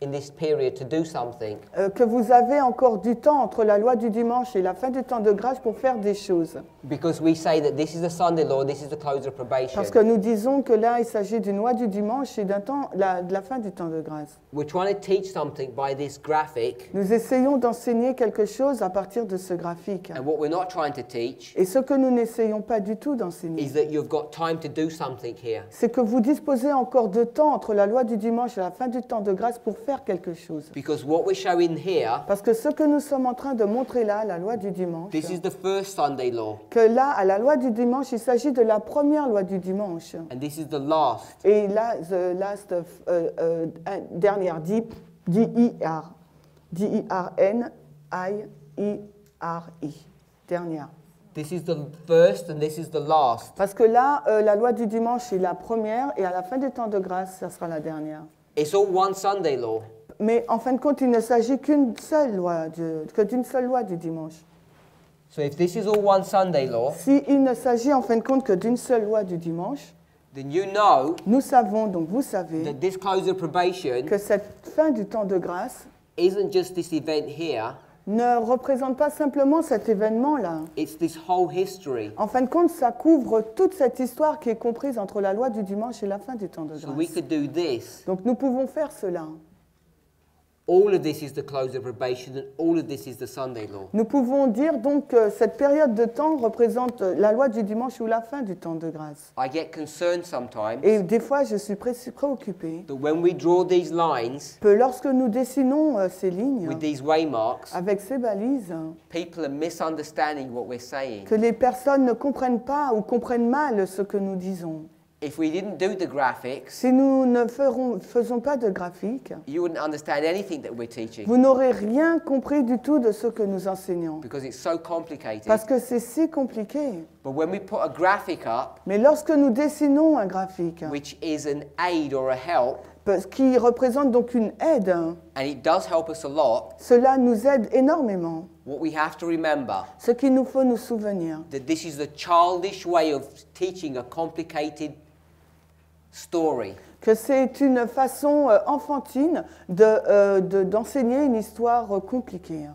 In this period to do something. Que vous avez encore du temps entre la loi du dimanche et la fin du temps de grâce pour faire des choses. Because we say that this is the Sunday law, this is the close of probation. Parce que nous disons que là il s'agit d'une loi du dimanche et d'un temps de la fin du temps de grâce. We're trying to teach something by this graphic. Nous essayons d'enseigner quelque chose à partir de ce graphique. And what we're not trying to teach. Et ce que nous n'essayons pas du tout d'enseigner. Is that you've got time to do something here. C'est que vous disposez encore de temps entre la loi du dimanche et la fin du temps de grâce pour faire quelque chose. Because what we're showing here, parce que ce que nous sommes en train de montrer là, la loi du dimanche, this is the first Sunday law. Que là, à la loi du dimanche, il s'agit de la première loi du dimanche. And this is the last. Et là, the last of, dernière, D-I-R-N-I-I-R-I, dernière. This is the first and this is the last. Parce que là, la loi du dimanche est la première et à la fin des temps de grâce, ça sera la dernière. It's all one Sunday law. Mais en fin de compte, il ne s'agit qu'une seule loi, que d'une seule loi du dimanche. So if this is all one Sunday law, si il ne s'agit en fin de compte que d'une seule loi du dimanche, then you know, nous savons donc vous savez that this close of probation, que cette fin du temps de grâce isn't just this event here, ne représente pas simplement cet événement-là. En fin de compte, ça couvre toute cette histoire qui est comprise entre la loi du dimanche et la fin du temps de grâce. So we could do this. Donc nous pouvons faire cela. Nous pouvons dire donc que cette période de temps représente la loi du dimanche ou la fin du temps de grâce. I get concerned sometimes. Et des fois, je suis préoccupé que lorsque nous dessinons ces lignes with these waymarks, avec ces balises, people are misunderstanding what we're saying. Que les personnes ne comprennent pas ou comprennent mal ce que nous disons. If we didn't do the graphics, si nous ne faisons pas de graphique, you wouldn't understand anything that we're teaching. Vous n'aurez rien compris du tout de ce que nous enseignons. Because it's so complicated. Parce que c'est si compliqué. But when we put a graphic up, mais lorsque nous dessinons un graphique, which is an aid or a help, qui représente donc une aide, and it does help us a lot, cela nous aide énormément. What we have to remember, ce qu'il nous faut nous souvenir, that this is a childish way of teaching a complicated story. Que c'est une façon enfantine d'enseigner une histoire compliquée.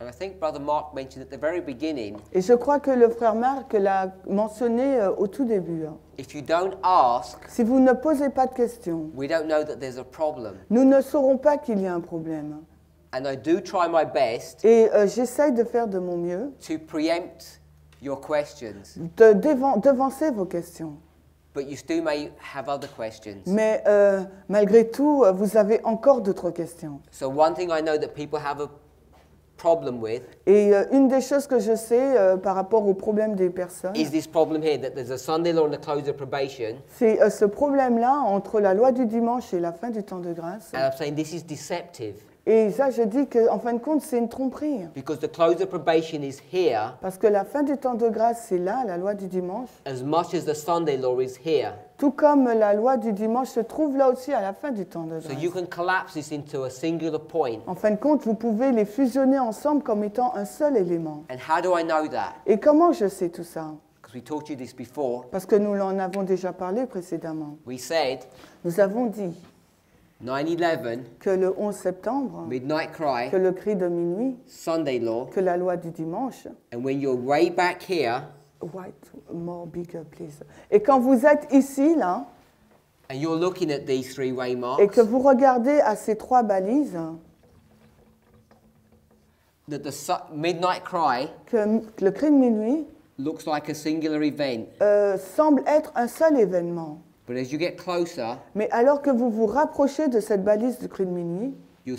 And I think Brother Marc mentioned at the very beginning, et je crois que le frère Marc l'a mentionné au tout début. If you don't ask, si vous ne posez pas de questions, we don't know that there's a problem. Nous ne saurons pas qu'il y a un problème. And I do try my best, et j'essaye de faire de mon mieux, to preempt your questions. De devancer vos questions. Mais malgré tout, vous avez encore d'autres questions. Et une des choses que je sais par rapport au problème des personnes, c'est ce problème-là entre la loi du dimanche et la fin du temps de grâce. Et ça, je dis qu'en fin de compte, c'est une tromperie. Parce que la fin du temps de grâce, c'est là, la loi du dimanche. Tout comme la loi du dimanche se trouve là aussi à la fin du temps de grâce. En fin de compte, vous pouvez les fusionner ensemble comme étant un seul élément. Et comment je sais tout ça? Parce que nous en avons déjà parlé précédemment. Nous avons dit... 9/11, que le 11 septembre, midnight cry, que le cri de minuit, Sunday law, que la loi du dimanche, and when you're way back here, more bigger please. Et quand vous êtes ici là, and you're looking at these three waymarks, et que vous regardez à ces trois balises, that the midnight cry, que le cri de minuit, looks like a singular event, semble être un seul événement. But as you get closer, mais alors que vous vous rapprochez de cette balise du cri de minuit, vous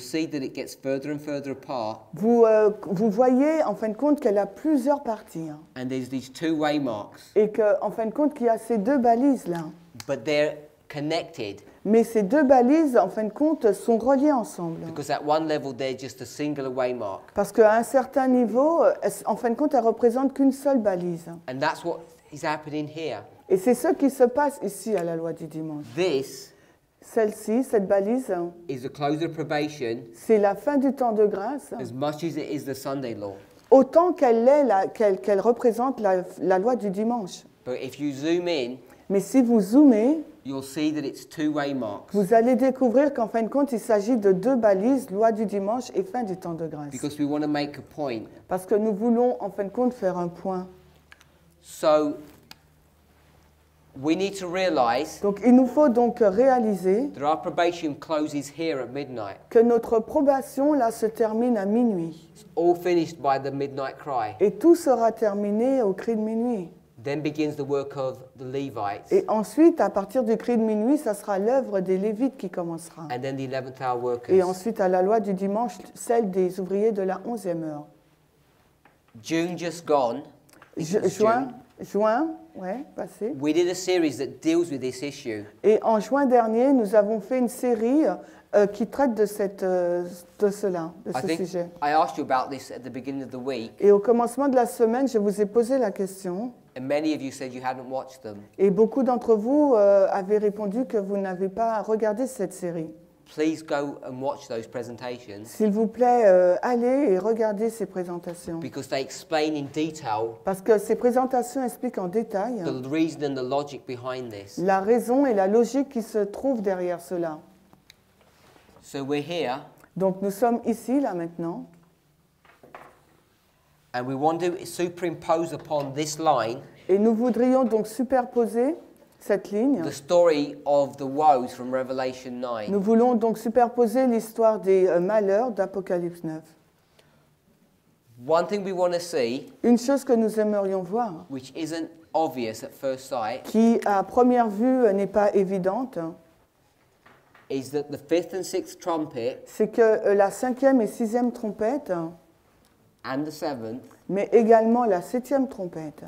voyez en fin de compte qu'elle a plusieurs parties. Hein. And there's these two way marks. Et qu'en fin de compte, qu'il y a ces deux balises-là. But they're connected. Mais ces deux balises, en fin de compte, sont reliées ensemble. Because at one level, they're just a singular way mark. Parce qu'à un certain niveau, en fin de compte, elles ne représentent qu'une seule balise. And that's what is happening here. Et c'est ce qui se passe ici à la loi du dimanche. Celle-ci, cette balise, c'est la fin du temps de grâce, autant qu'elle représente la loi du dimanche. Mais si vous zoomez, vous allez découvrir qu'en fin de compte, il s'agit de deux balises, loi du dimanche et fin du temps de grâce. Parce que nous voulons, en fin de compte, faire un point. We need to realize donc réaliser that our probation closes here at midnight. Que notre probation là se termine à minuit. It's all finished by the midnight cry. Et tout sera terminé au cri de minuit. Then begins the work of the Levites. Et ensuite, à partir du cri de minuit, ça sera l'œuvre des Lévites qui commencera. And then the 11th hour workers. Et ensuite, à la loi du dimanche, celle des ouvriers de la 11e heure. June just gone. Juin. Ouais, passé. We did a series that deals with this issue. Et en juin dernier, nous avons fait une série qui traite de ce sujet. I asked you about this at the beginning of the week. Et au commencement de la semaine, je vous ai posé la question. And many of you said you hadn't watched them. Et beaucoup d'entre vous avaient répondu que vous n'avez pas regardé cette série. Please go and watch those presentations. S'il vous plaît, allez et regardez ces présentations. Because they explain in detail. Parce que ces présentations expliquent en détail. The reason and the logic behind this. La raison et la logique qui se trouvent derrière cela. So we're here. Donc nous sommes ici là maintenant. And we want to superimpose upon this line. Et nous voudrions donc superposer cette ligne. The story of the woes from Revelation 9. Nous voulons donc superposer l'histoire des malheurs d'Apocalypse 9. One thing we want to see, une chose que nous aimerions voir, which isn't obvious at first sight, qui à première vue n'est pas évidente, is that the 5th and 6th trumpet, c'est que la 5e et 6e trompette, and the 7th, mais également la 7e trompette,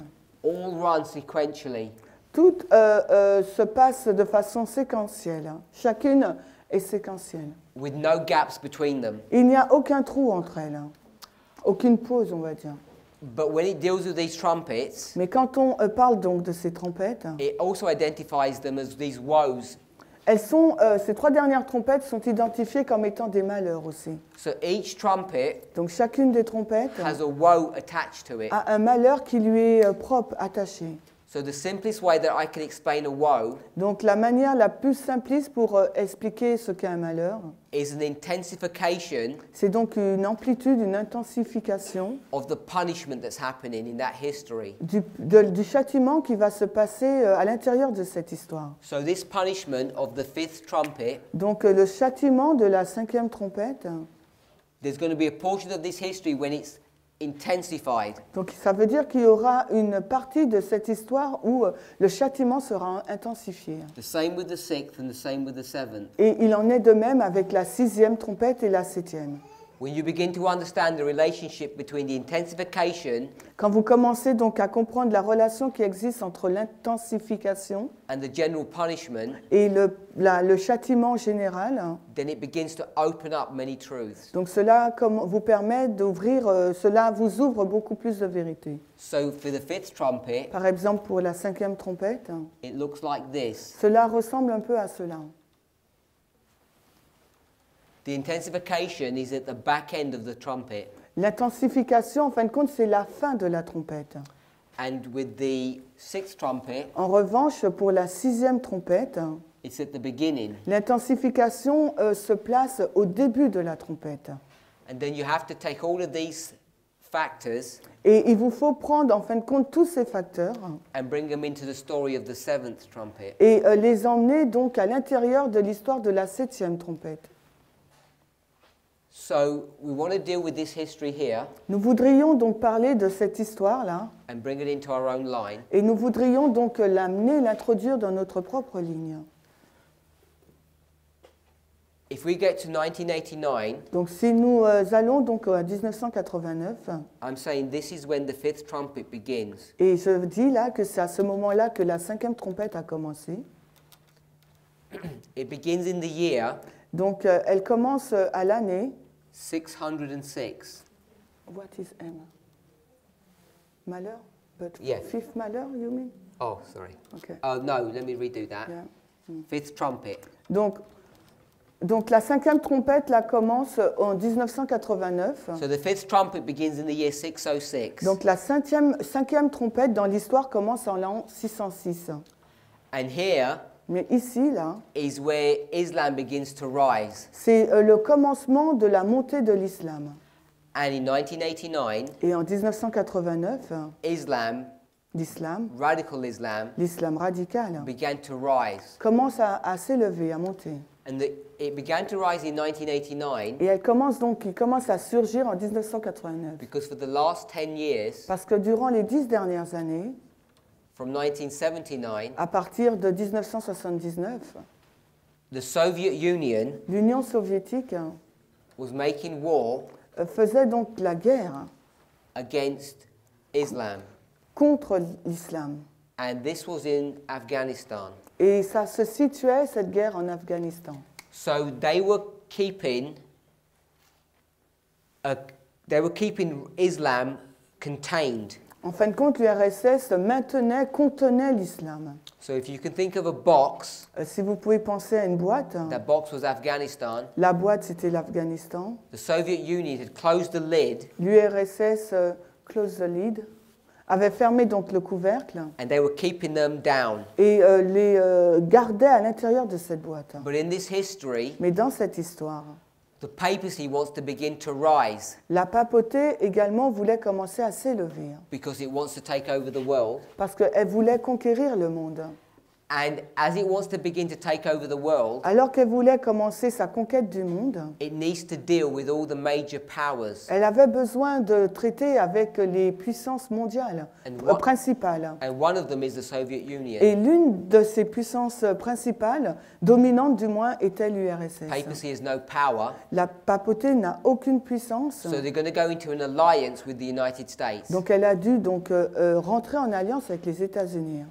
all run sequentially. Tout se passe de façon séquentielle. Chacune est séquentielle. With no gaps between them. Il n'y a aucun trou entre elles. Aucune pause, on va dire. But when it deals with these trumpets, mais quand on parle donc de ces trompettes, it also identifies them as these woes. Elles sont, ces trois dernières trompettes sont identifiées comme étant des malheurs aussi. So each trumpet, donc chacune des trompettes, has a woe attached to it. A un malheur qui lui est propre, attaché. So the simplest way that I can explain a woe, donc la manière la plus simpliste pour expliquer ce qu'est un malheur, is an intensification, c'est donc une amplitude, une intensification, of the punishment that's happening in that history, du châtiment qui va se passer à l'intérieur de cette histoire. So this punishment of the 5th trumpet, donc le châtiment de la 5e trompette, there's going to be a portion of this history when it's Donc ça veut dire qu'il y aura une partie de cette histoire où le châtiment sera intensifié. Et il en est de même avec la 6e trompette et la 7e. Quand vous commencez donc à comprendre la relation qui existe entre l'intensification et le châtiment général, donc cela vous permet d'ouvrir, cela vous ouvre beaucoup plus de vérités. Par exemple, pour la 5e trompette, cela ressemble un peu à cela. L'intensification, en fin de compte, c'est la fin de la trompette. En revanche, pour la 6e trompette, l'intensification se place au début de la trompette. Et il vous faut prendre, en fin de compte, tous ces facteurs et les emmener donc à l'intérieur de l'histoire de la 7e trompette. Nous voudrions donc parler de cette histoire-là et nous voudrions donc l'amener, l'introduire dans notre propre ligne. Donc si nous allons donc à 1989, et je dis là que c'est à ce moment-là que la 5e trompette a commencé. Donc elle commence à l'année 606. What is M? Malheur? But yeah. Fifth malheur, you mean? Oh, sorry. Okay. Oh no, let me redo that. Yeah. Mm. Fifth trumpet. Donc la 5e trompette là commence en 1989. So the fifth trumpet begins in the year 606. Donc la 5e trompette dans l'histoire commence en l'an 606. And here, mais ici, là, c'est le commencement de la montée de l'islam. Et en 1989, l'islam radical commence à s'élever, à monter. Et il commence à surgir en 1989. Parce que durant les 10 dernières années, à partir de 1979, l'Union soviétique faisait donc la guerre contre l'islam. Et ça se situait, cette guerre, en Afghanistan. En fin de compte, l'URSS contenait l'islam. Si vous pouvez penser à une boîte, la boîte c'était l'Afghanistan. L'URSS closed the lid, avait fermé donc le couvercle, et les gardait à l'intérieur de cette boîte. Mais dans cette histoire, la papauté également voulait commencer à s'élever parce qu'elle voulait conquérir le monde. Alors qu'elle voulait commencer sa conquête du monde, elle avait besoin de traiter avec les puissances mondiales principales. Et l'une de ces puissances principales, dominante du moins, était l'URSS. La papauté n'a aucune puissance. Donc elle a dû donc rentrer en alliance avec les États-Unis.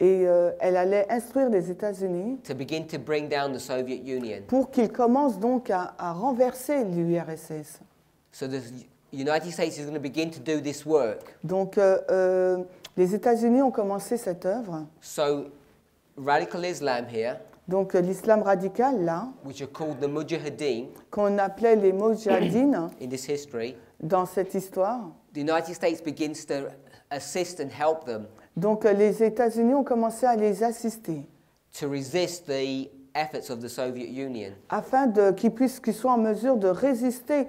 Et elle allait instruire les États-Unis pour qu'ils commencent donc à renverser l'URSS. Donc les États-Unis ont commencé cette œuvre. Donc l'islam radical là, qu'on appelait les Mujahideen dans cette histoire, donc les États-Unis ont commencé à les assister afin qu'ils soient en mesure de résister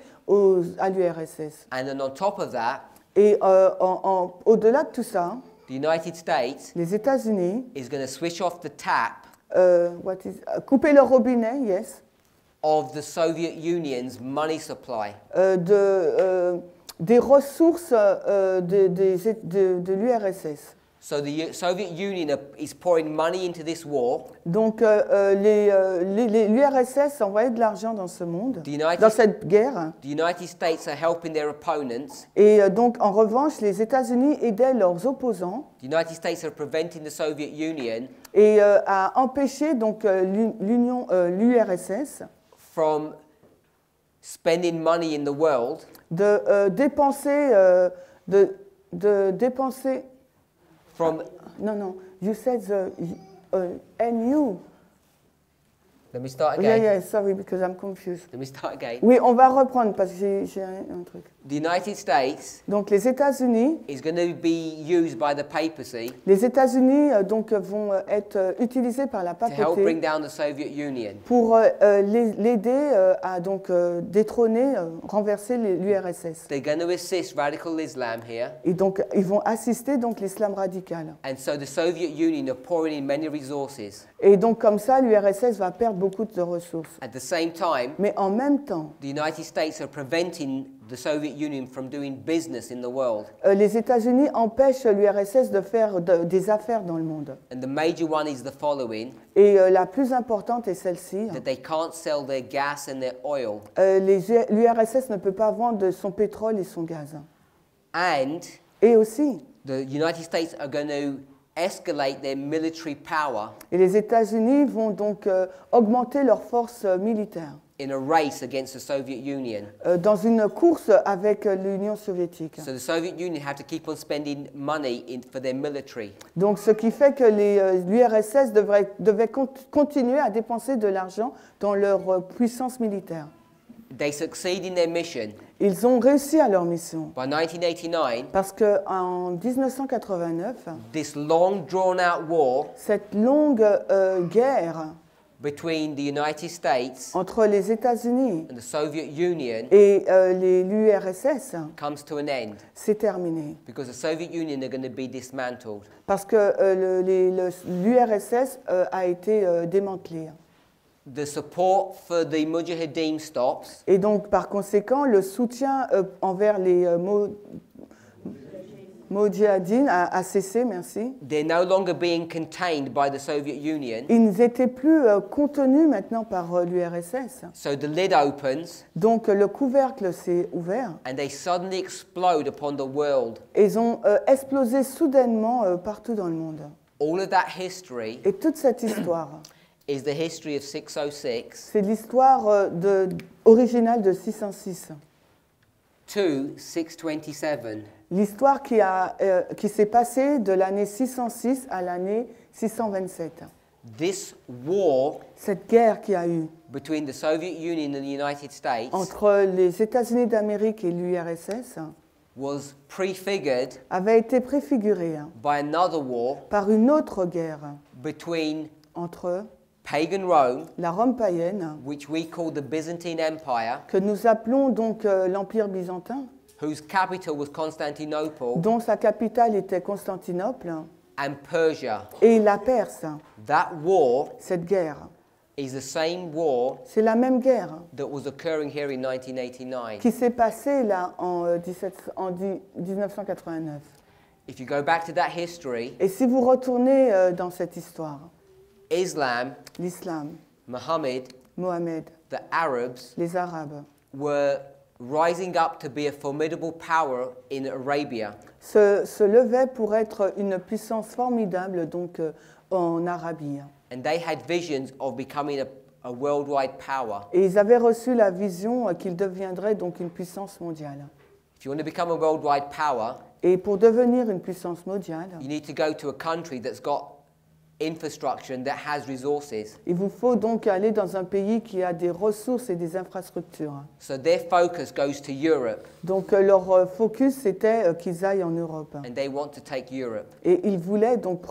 à l'URSS. Et au-delà de tout ça, les États-Unis couper le robinet, yes, of the Soviet Union's money supply. Des ressources de l'URSS. So the Soviet Union is pouring money into this war. Donc l'URSS envoyait de l'argent dans ce monde, dans cette guerre. The United States are helping their opponents. Et donc en revanche, les États-Unis aidaient leurs opposants. The United States are preventing the Soviet Union. Et à empêcher donc l'Union, l'URSS. From spending money in the world. De dépenser, dépenser. From no, no. You said the NU. Let me start again. Yeah, yeah. Sorry, because I'm confused. Let me start again. Oui, on va reprendre parce que j'ai un truc. The United States. Donc les États-Unis. Is going to be used by the papacy. Les États-Unis donc vont être utilisés par la papauté. To help bring down the Soviet Union. Pour l'aider à donc détrôner, renverser l'URSS. They're going to assist radical Islam here. Et donc ils vont assister donc l'islam radical. And so the Soviet Union are pouring in many resources. Et donc comme ça l'URSS va perdre beaucoup de ressources. At the same time. Mais en même temps. The United States are preventing the Soviet Union from doing business in the world. Les États-Unis empêchent l'URSS de faire des affaires dans le monde. And the major one is the following. Et la plus importante est celle-ci. That they can't sell their gas and their oil. L'URSS ne peut pas vendre son pétrole et son gaz. And et aussi. The United States are going to escalate their military power. Et les États-Unis vont donc augmenter leurs forces militaires. In a race against the Soviet Union. Dans une course avec l'Union soviétique. So the Soviet Union have to keep on spending money for their military. Donc ce qui fait que l'URSS devait continuer à dépenser de l'argent dans leur puissance militaire. They succeed in their mission. Ils ont réussi à leur mission. By 1989, parce que en 1989, this long drawn out war. Cette longue guerre. Between the United States entre les États-Unis and the Soviet Union et l'URSS comes to an end. C'est terminé. Because the Soviet Union are going to be dismantled. Parce que l'URSS a été démantelée. The support for the Mujahideen stops. Et donc par conséquent le soutien envers les Mujahideen a cessé, merci. They're no longer being contained by the Soviet Union. Ils n'étaient plus contenus maintenant par l'URSS. So the lid opens. Donc le couvercle s'est ouvert. And they suddenly explode upon the world. Ils ont explosé soudainement partout dans le monde. All of that history. Et toute cette histoire. Is the history of 606. C'est l'histoire originale de 606. To 627. L'histoire qui s'est passée de l'année 606 à l'année 627. This war, cette guerre qu'il y a eu between the Soviet Union and the United States, entre les États-Unis d'Amérique et l'URSS was prefigured, avait été préfigurée by another war, par une autre guerre between, entre Pagan Rome, la Rome païenne, which we call the Byzantine Empire, que nous appelons donc l'Empire byzantin, whose capital was Constantinople, dont sa capitale était Constantinople, and Persia, et la Perse. That war, cette guerre, is the same war, c'est la même guerre, that was occurring here in 1989, qui s'est passée là en 1989. If you go back to that history, et si vous retournez dans cette histoire, Islam, l'islam, Mohammed, the Arabs, les Arabes, were rising up to be a formidable power in Arabia. Se levaient pour être une puissance formidable donc en Arabie. And they had visions of becoming a worldwide power. Et ils avaient reçu la vision qu'ils deviendraient donc une puissance mondiale. If you want to become a worldwide power, et pour devenir une puissance mondiale, you need to go to a country that's got infrastructure that has resources. Il vous faut donc aller dans un pays qui a des ressources et des infrastructures. So their focus goes to Europe. Donc leur focus c'était qu'ils aillent en Europe. And they want to take Europe. Et ils voulaient donc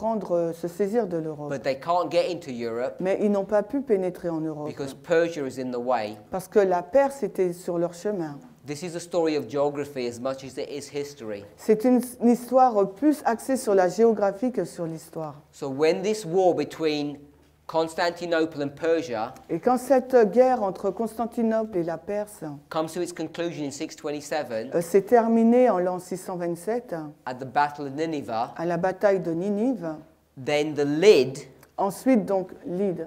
se saisir de l'Europe. But they can't get into Europe. Mais ils n'ont pas pu pénétrer en Europe. Because Persia is in the way. Parce que la Perse était sur leur chemin. This is a story of geography as much as it is history. C'est une histoire plus axée sur la géographie que sur l'histoire. So when this war between Constantinople and Persia, et quand cette guerre entre Constantinople et la Perse s'est terminée en l'an 627 at the Battle of Nineveh, à la bataille de Ninive, then the lid, ensuite donc lid,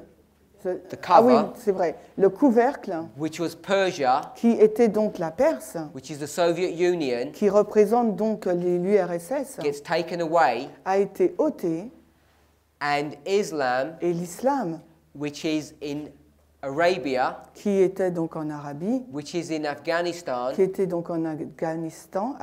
the cover, ah oui, c'est vrai, le couvercle, which was Persia, qui était donc la Perse, which is the Soviet Union, qui représente donc l'URSS, a été ôté. And Islam, et l'islam, which is in Arabia, qui était donc en Arabie, which is in Afghanistan, qui était donc en Afghanistan,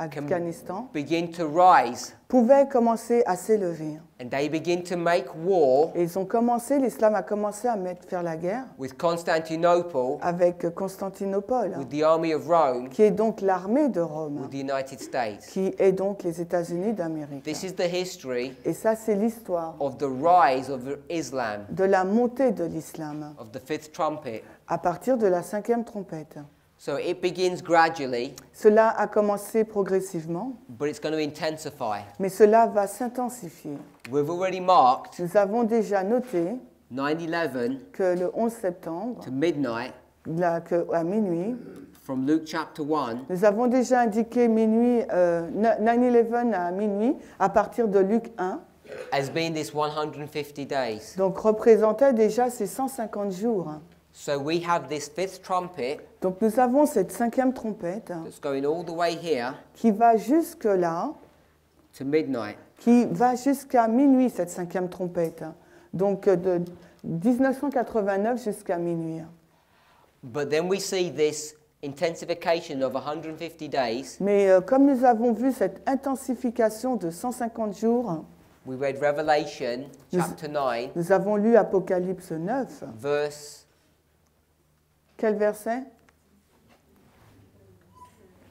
begin to rise, pouvait commencer à s'élever. And they begin to make war, et ils ont commencé, l'islam a commencé à faire la guerre with Constantinople, avec Constantinople, with the army of Rome, qui est donc l'armée de Rome, with the United States, qui est donc les États-Unis d'Amérique. This is the history, et ça c'est l'histoire de la montée de l'islam à partir de la 5e trompette. So it begins gradually, cela a commencé progressivement, but it's going to intensify. Mais cela va s'intensifier. We've already marked, nous avons déjà noté 9/11, que le 11 septembre, to midnight, à minuit, from Luke chapter 1, nous avons déjà indiqué 9/11 à minuit à partir de Luc 1, as being this 150 days. Donc représentait déjà ces 150 jours. So we have this 5th trumpet, donc nous avons cette 5e trompette qui va jusque là, qui va jusqu'à minuit, cette 5e trompette, donc de 1989 jusqu'à minuit. But then we see this intensification of 150 days. Mais comme nous avons vu cette intensification de 150 jours, we read Revelation, chapter 9, nous avons lu Apocalypse 9, verse. Quel verset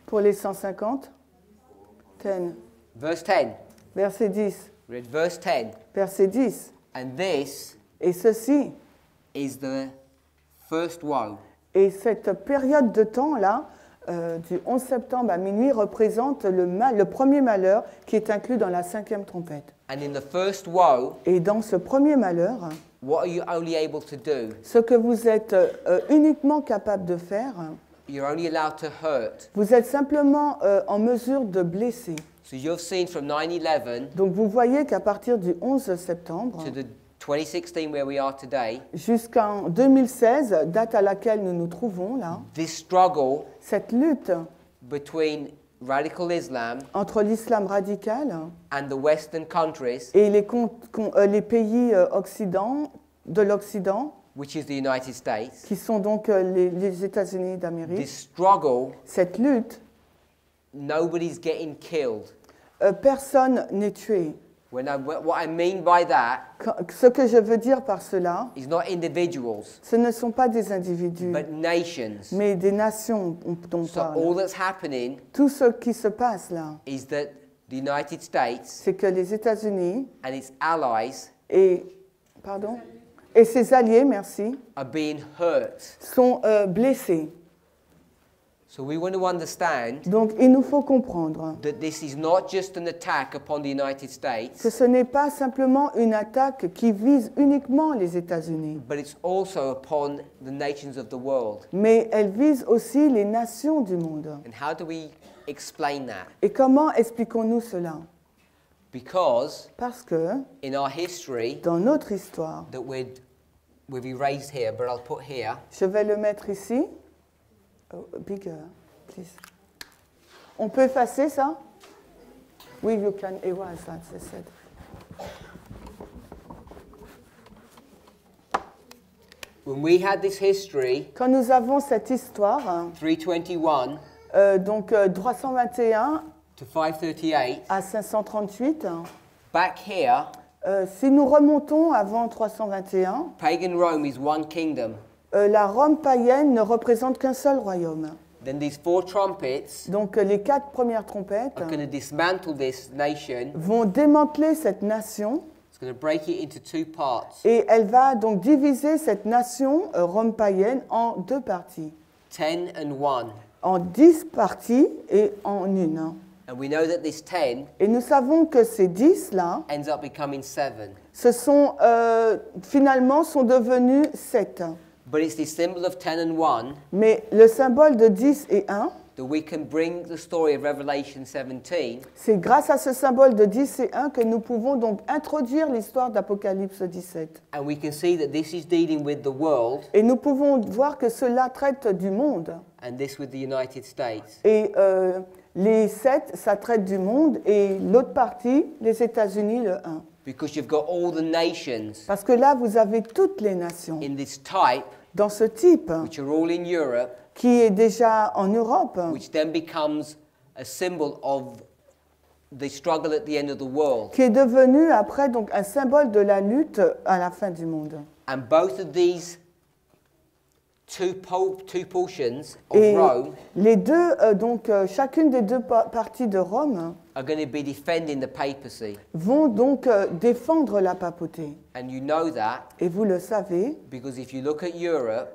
pour les 150? 10. Verse 10. Verset 10. Read verse 10. Verset 10. And this, et ceci, is the first woe. Et cette période de temps là, du 11 septembre à minuit, représente le premier malheur qui est inclus dans la 5e trompette. And in the first woe, et dans ce premier malheur, what are you only able to do? Ce que vous êtes uniquement capable de faire, you're only allowed to hurt. Vous êtes simplement en mesure de blesser. So you've seen from 9/11, donc vous voyez qu'à partir du 11 septembre to the 2016 where we are today, jusqu'en 2016, date à laquelle nous nous trouvons là, this struggle, cette lutte between radical Islam, entre l'islam radical, and the Western countries, et les pays de l'Occident, qui sont donc les États-Unis d'Amérique, cette lutte, nobody's getting killed. Personne n'est tué. What I mean by that, ce que je veux dire par cela, is not individuals, ce ne sont pas des individus, but nations. Mais des nations dont so parle. All that's happening, tout ce qui se passe là, is that the United States, c'est que les États-Unis and its allies, et ses alliés, merci, are being hurt. Sont blessés. So we want to understand, donc il nous faut comprendre que ce n'est pas simplement une attaque qui vise uniquement les États-Unis, mais elle vise aussi les nations du monde. And how do we explain that? Et comment expliquons-nous cela? Because, parce que in our history, dans notre histoire, that we've erased here, but I'll put here, je vais le mettre ici. Bigger, please. On peut effacer ça? Oui, you can erase that, I said. When we had this history, quand nous avons cette histoire, 321, donc 321 to 538, à 538, back here, si nous remontons avant 321, pagan Rome is one kingdom. La Rome païenne ne représente qu'un seul royaume. Then these four trumpets, donc les 4 premières trompettes, are going to dismantle this nation, vont démanteler cette nation. It's going to break it into 2 parts. Et elle va donc diviser cette nation Rome païenne en 2 parties. 10 and 1. En 10 parties et en 1. Et nous savons que ces 10-là sont devenus 7. Mais le symbole de 10 et 1, c'est grâce à ce symbole de 10 et 1 que nous pouvons donc introduire l'histoire d'Apocalypse 17. Et nous pouvons voir que cela traite du monde. Et les 7, ça traite du monde, et l'autre partie, les États-Unis, le 1. Parce que là, vous avez toutes les nations dans ce type, qui est déjà en Europe, qui est devenu après donc un symbole de la lutte à la fin du monde. Et les deux, chacune des deux parties de Rome vont donc défendre la papauté. Et vous le savez,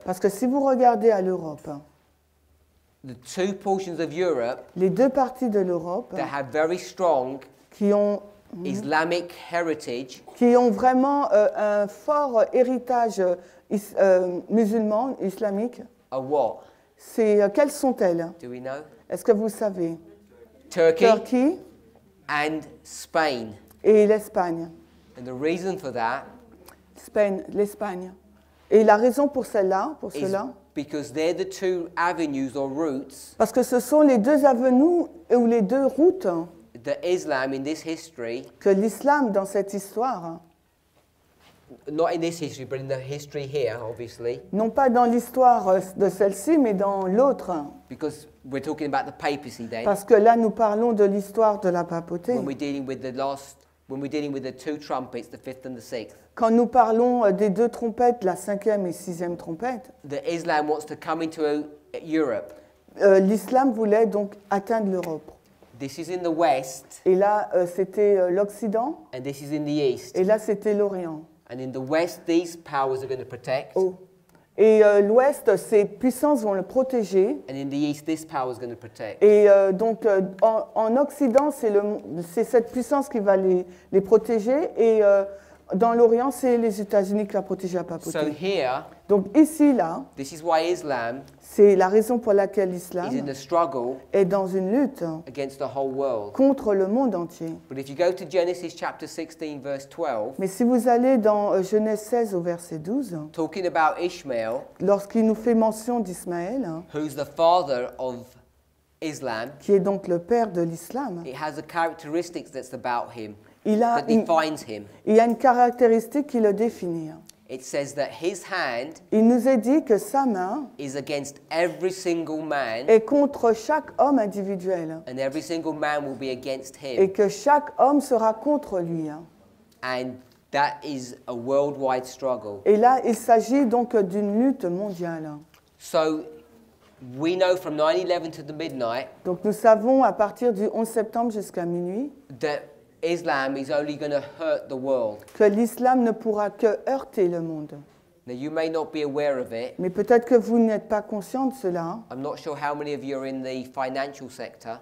parce que si vous regardez à l'Europe, les deux parties de l'Europe qui ont vraiment un fort héritage musulmans, islamiques, quelles sont-elles? Est-ce que vous savez? Turquie et l'Espagne. Et la raison pour celle-là, parce que ce sont les deux avenues ou les deux routes que l'islam dans cette histoire, non pas dans l'histoire de celle-ci, mais dans l'autre. Parce que là, nous parlons de l'histoire de la papauté. Quand nous parlons des deux trompettes, la 5e et 6e trompette, l'islam voulait donc atteindre l'Europe. Et là, c'était l'Occident. Et là, c'était l'Orient. Et l'Ouest, ces puissances vont le protéger. Et en Occident, c'est cette puissance qui va les protéger. Et dans l'Orient, c'est les États-Unis qui va protéger la papauté. Donc ici, là, c'est la raison pour laquelle l'islam est dans une lutte contre le monde entier. Mais si vous allez dans Genèse 16 au verset 12, lorsqu'il nous fait mention d'Ismaël, qui est donc le père de l'islam, il a une caractéristique qui le définit. Il nous est dit que sa main est contre chaque homme individuel et que chaque homme sera contre lui. Et là, il s'agit donc d'une lutte mondiale. Donc nous savons à partir du 11 septembre jusqu'à minuit que l'islam ne pourra que heurter le monde. Mais peut-être que vous n'êtes pas conscient de cela.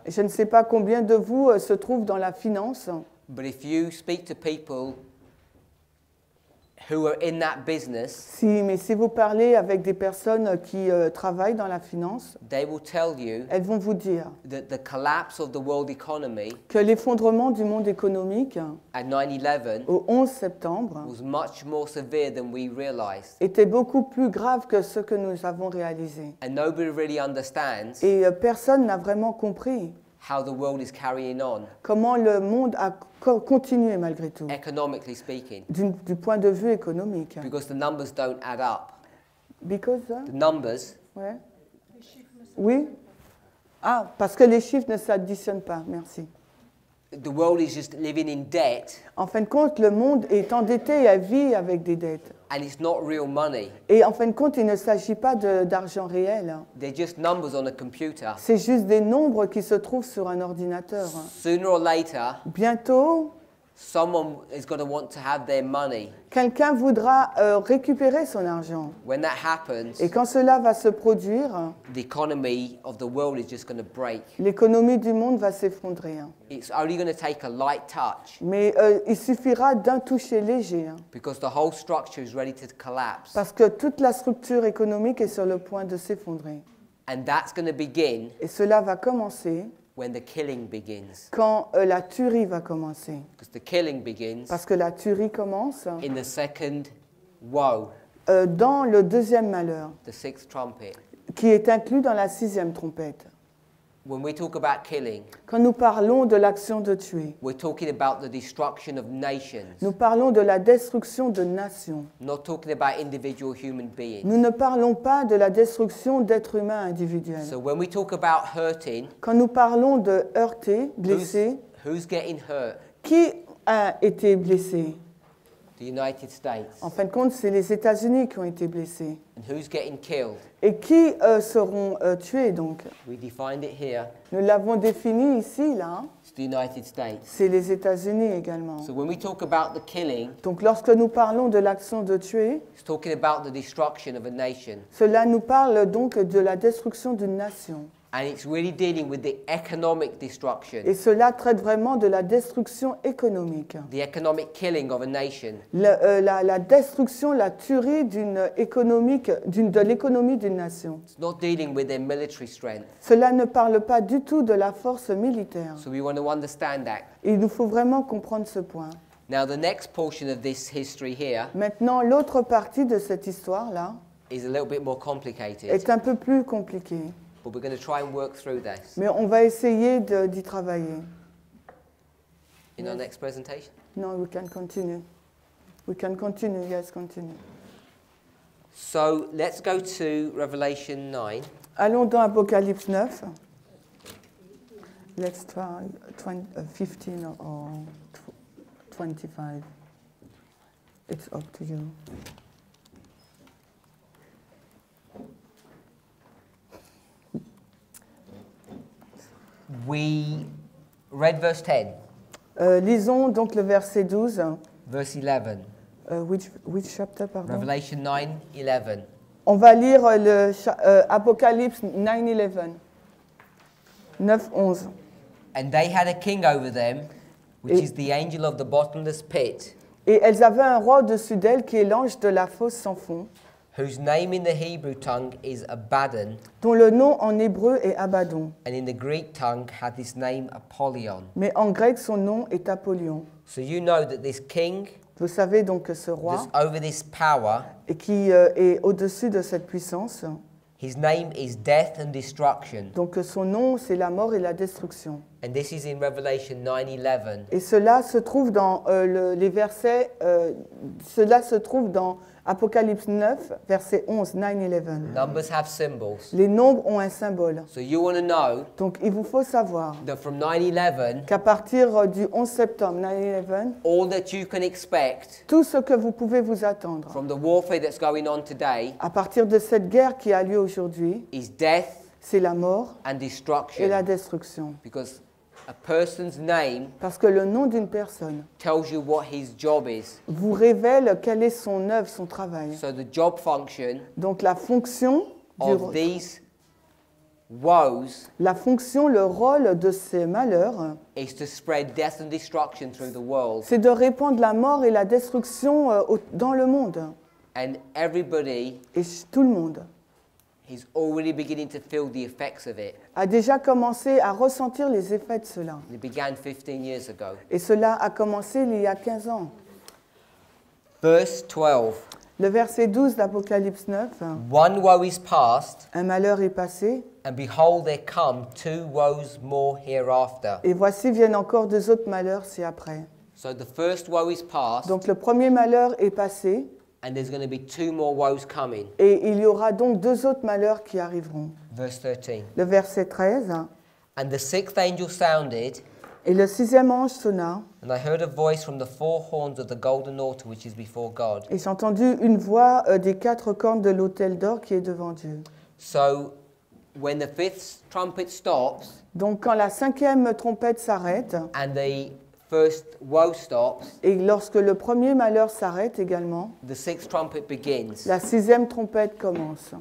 Je ne sais pas combien de vous se trouvent dans la finance. Mais si vous parlez avec des personnes qui travaillent dans la finance, elles vont vous dire que l'effondrement du monde économique au 11 septembre était beaucoup plus grave que ce que nous avons réalisé. Et personne n'a vraiment compris comment le monde a continué malgré tout, du point de vue économique. Parce que les chiffres ne s'additionnent pas, merci. En fin de compte, le monde est endetté et vit avec des dettes. Et en fin de compte, il ne s'agit pas d'argent réel. C'est juste des nombres qui se trouvent sur un ordinateur. Bientôt, Someone is going to want to have their money. Quelqu'un voudra récupérer son argent. When that happens, et quand cela va se produire, the economy of the world is just going to break. L'économie du monde va s'effondrer. It's only going to take a light touch. Mais il suffira d'un toucher léger. Because the whole structure is ready to collapse. Parce que toute la structure économique est sur le point de s'effondrer. And that's going to begin. Et cela va commencer. When the killing begins. Quand la tuerie va commencer. Because the killing begins. Parce que la tuerie commence. In the second woe. Dans le deuxième malheur. The sixth trumpet. Qui est inclus dans la sixième trompette. When we talk about killing. Quand nous parlons de l'action de tuer. We're talking about the destruction of nations. Nous parlons de la destruction de nations. Not talking about individual human beings. Nous ne parlons pas de la destruction d'êtres humains individuels. So when we talk about hurting. Quand nous parlons de heurter, blesser. Who's getting hurt? Qui a été blessé? The United States. En fin de compte, c'est les États-Unis qui ont été blessés. And who's getting killed? Et qui seront tués donc? We defined it here. Nous l'avons défini ici, là. C'est les États-Unis également. So when we talk about the killing, donc lorsque nous parlons de l'action de tuer, it's talking about the destruction of a nation. Cela nous parle donc de la destruction d'une nation. And it's really dealing with the economic destruction. Et cela traite vraiment de la destruction économique. The economic killing of a nation. La destruction, la tuerie de l'économie d'une nation. It's not dealing with their military strength. Cela ne parle pas du tout de la force militaire. So we want to understand that. Il nous faut vraiment comprendre ce point. Now the next portion of this history here. Maintenant, l'autre partie de cette histoire là. Is a little bit more complicated. Est un peu plus compliquée. But we're going to try and work through this. Mais on va essayer d'y travailler. In our next presentation? No, we can continue. We can continue, yes, continue. So let's go to Revelation 9. Allons dans Apocalypse 9. Let's try 15 or 25. It's up to you. We read verse 10. Lisons donc le verset 12. Verse 11. Which chapter, pardon? Revelation 9:11. On va lire le Apocalypse 9:11. And they had a king over them, which is the angel of the bottomless pit. Et elles avaient un roi au-dessus d'elles qui est l'ange de la fosse sans fond. Whose name in the Hebrew tongue is Abaddon, dont le nom en hébreu est Abaddon, and in the Greek tongue had his name Apollyon. Mais en grec son nom est Apollyon. So you know that this king, vous savez donc que ce roi, over this power, et qui est au-dessus de cette puissance, his name is death and destruction. Donc son nom c'est la mort et la destruction. And this is in Revelation 9:11. Et cela se trouve dans cela se trouve dans Apocalypse 9, verset 11, 9-11. Numbers have symbols. Les nombres ont un symbole. So you want to know. Donc il vous faut savoir. That from 9-11. Qu'à partir du 11 septembre 9-11. All that you can expect. Tout ce que vous pouvez vous attendre. From the warfare that's going on today. À partir de cette guerre qui a lieu aujourd'hui. Is death. C'est la mort. And destruction. Et la destruction. Because a person's name, parce que le nom d'une personne, tells you what his job is. Vous révèle quelle est son œuvre, son travail. So the job function, donc la fonction of these woes, la fonction, le rôle de ces malheurs, is to spread death and destruction through the world. C'est de répandre la mort et la destruction dans le monde. And everybody, et tout le monde, he's already beginning to feel the effects of it. A déjà commencé à ressentir les effets de cela. It began 15 years ago. Et cela a commencé il y a 15 ans. Verse 12. Le verset 12 d'Apocalypse 9. One woe is past. Un malheur est passé. And behold, there come two woes more hereafter. Et voici viennent encore deux autres malheurs ci-après. So the first woe is past. Donc le premier malheur est passé. And there's going to be two more woes coming. Et il y aura donc deux autres malheurs qui arriveront. Verse 13. Le verset 13. And the sixth angel sounded. Et le sixième ange sonna. And I heard a voice from the four horns of the golden altar which is before God. Et j'ai entendu une voix des quatre cornes de l'autel d'or qui est devant Dieu. So when the fifth trumpet stops. Donc quand la cinquième trompette s'arrête. And the First woe stops, et lorsque le premier malheur s'arrête également, the sixth trumpet begins. La sixième trompette commence.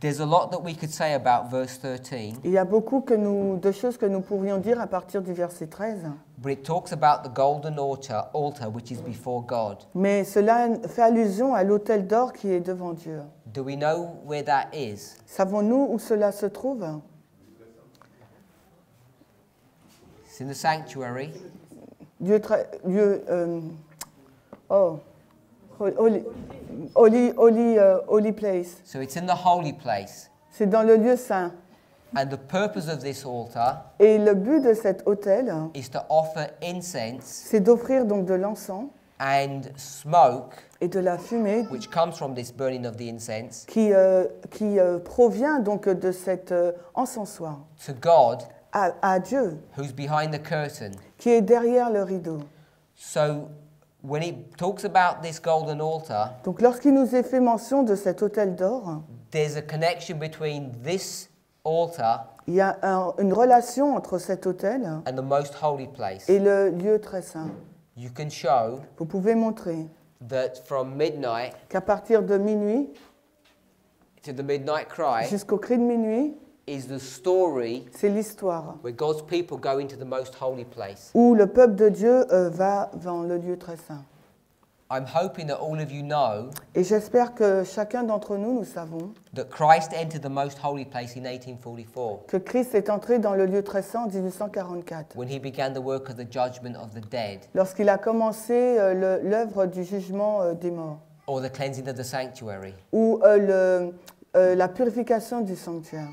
There's a lot that we could say about verse 13. Il y a beaucoup de choses que nous pourrions dire à partir du verset 13. But it talks about the golden altar which is before God. Mais cela fait allusion à l'autel d'or qui est devant Dieu. Do we know where that is? Savons-nous où cela se trouve? It's in the sanctuary. Holy place. So it's in the holy place. C'est dans le lieu saint. And the purpose of this altar. Et le but de cet autel. Is to offer incense. C'est d'offrir donc de l'encens. And smoke. Et de la fumée. Which comes from this burning of the incense. Qui provient donc de cet encensoir. To God. À Dieu. Who's behind the curtain. Qui est derrière le rideau. So. When it talks about this golden altar, donc lorsqu'il nous est fait mention de cet autel d'or, there's a connection between this altar, il y a une relation entre cet autel and the most holy place. Et le lieu très saint. You can show, vous pouvez montrer that from midnight, qu'à partir de minuit to the midnight cry, jusqu'au cri de minuit, is the story, c'est l'histoire où le peuple de Dieu va dans le lieu très saint. I'm hoping that all of you know, et j'espère que chacun d'entre nous, nous savons that Christ entered the most holy place in 1844, que Christ est entré dans le lieu très saint en 1844, lorsqu'il a commencé l'œuvre du jugement des morts, or the cleansing of the sanctuary, ou la purification du sanctuaire.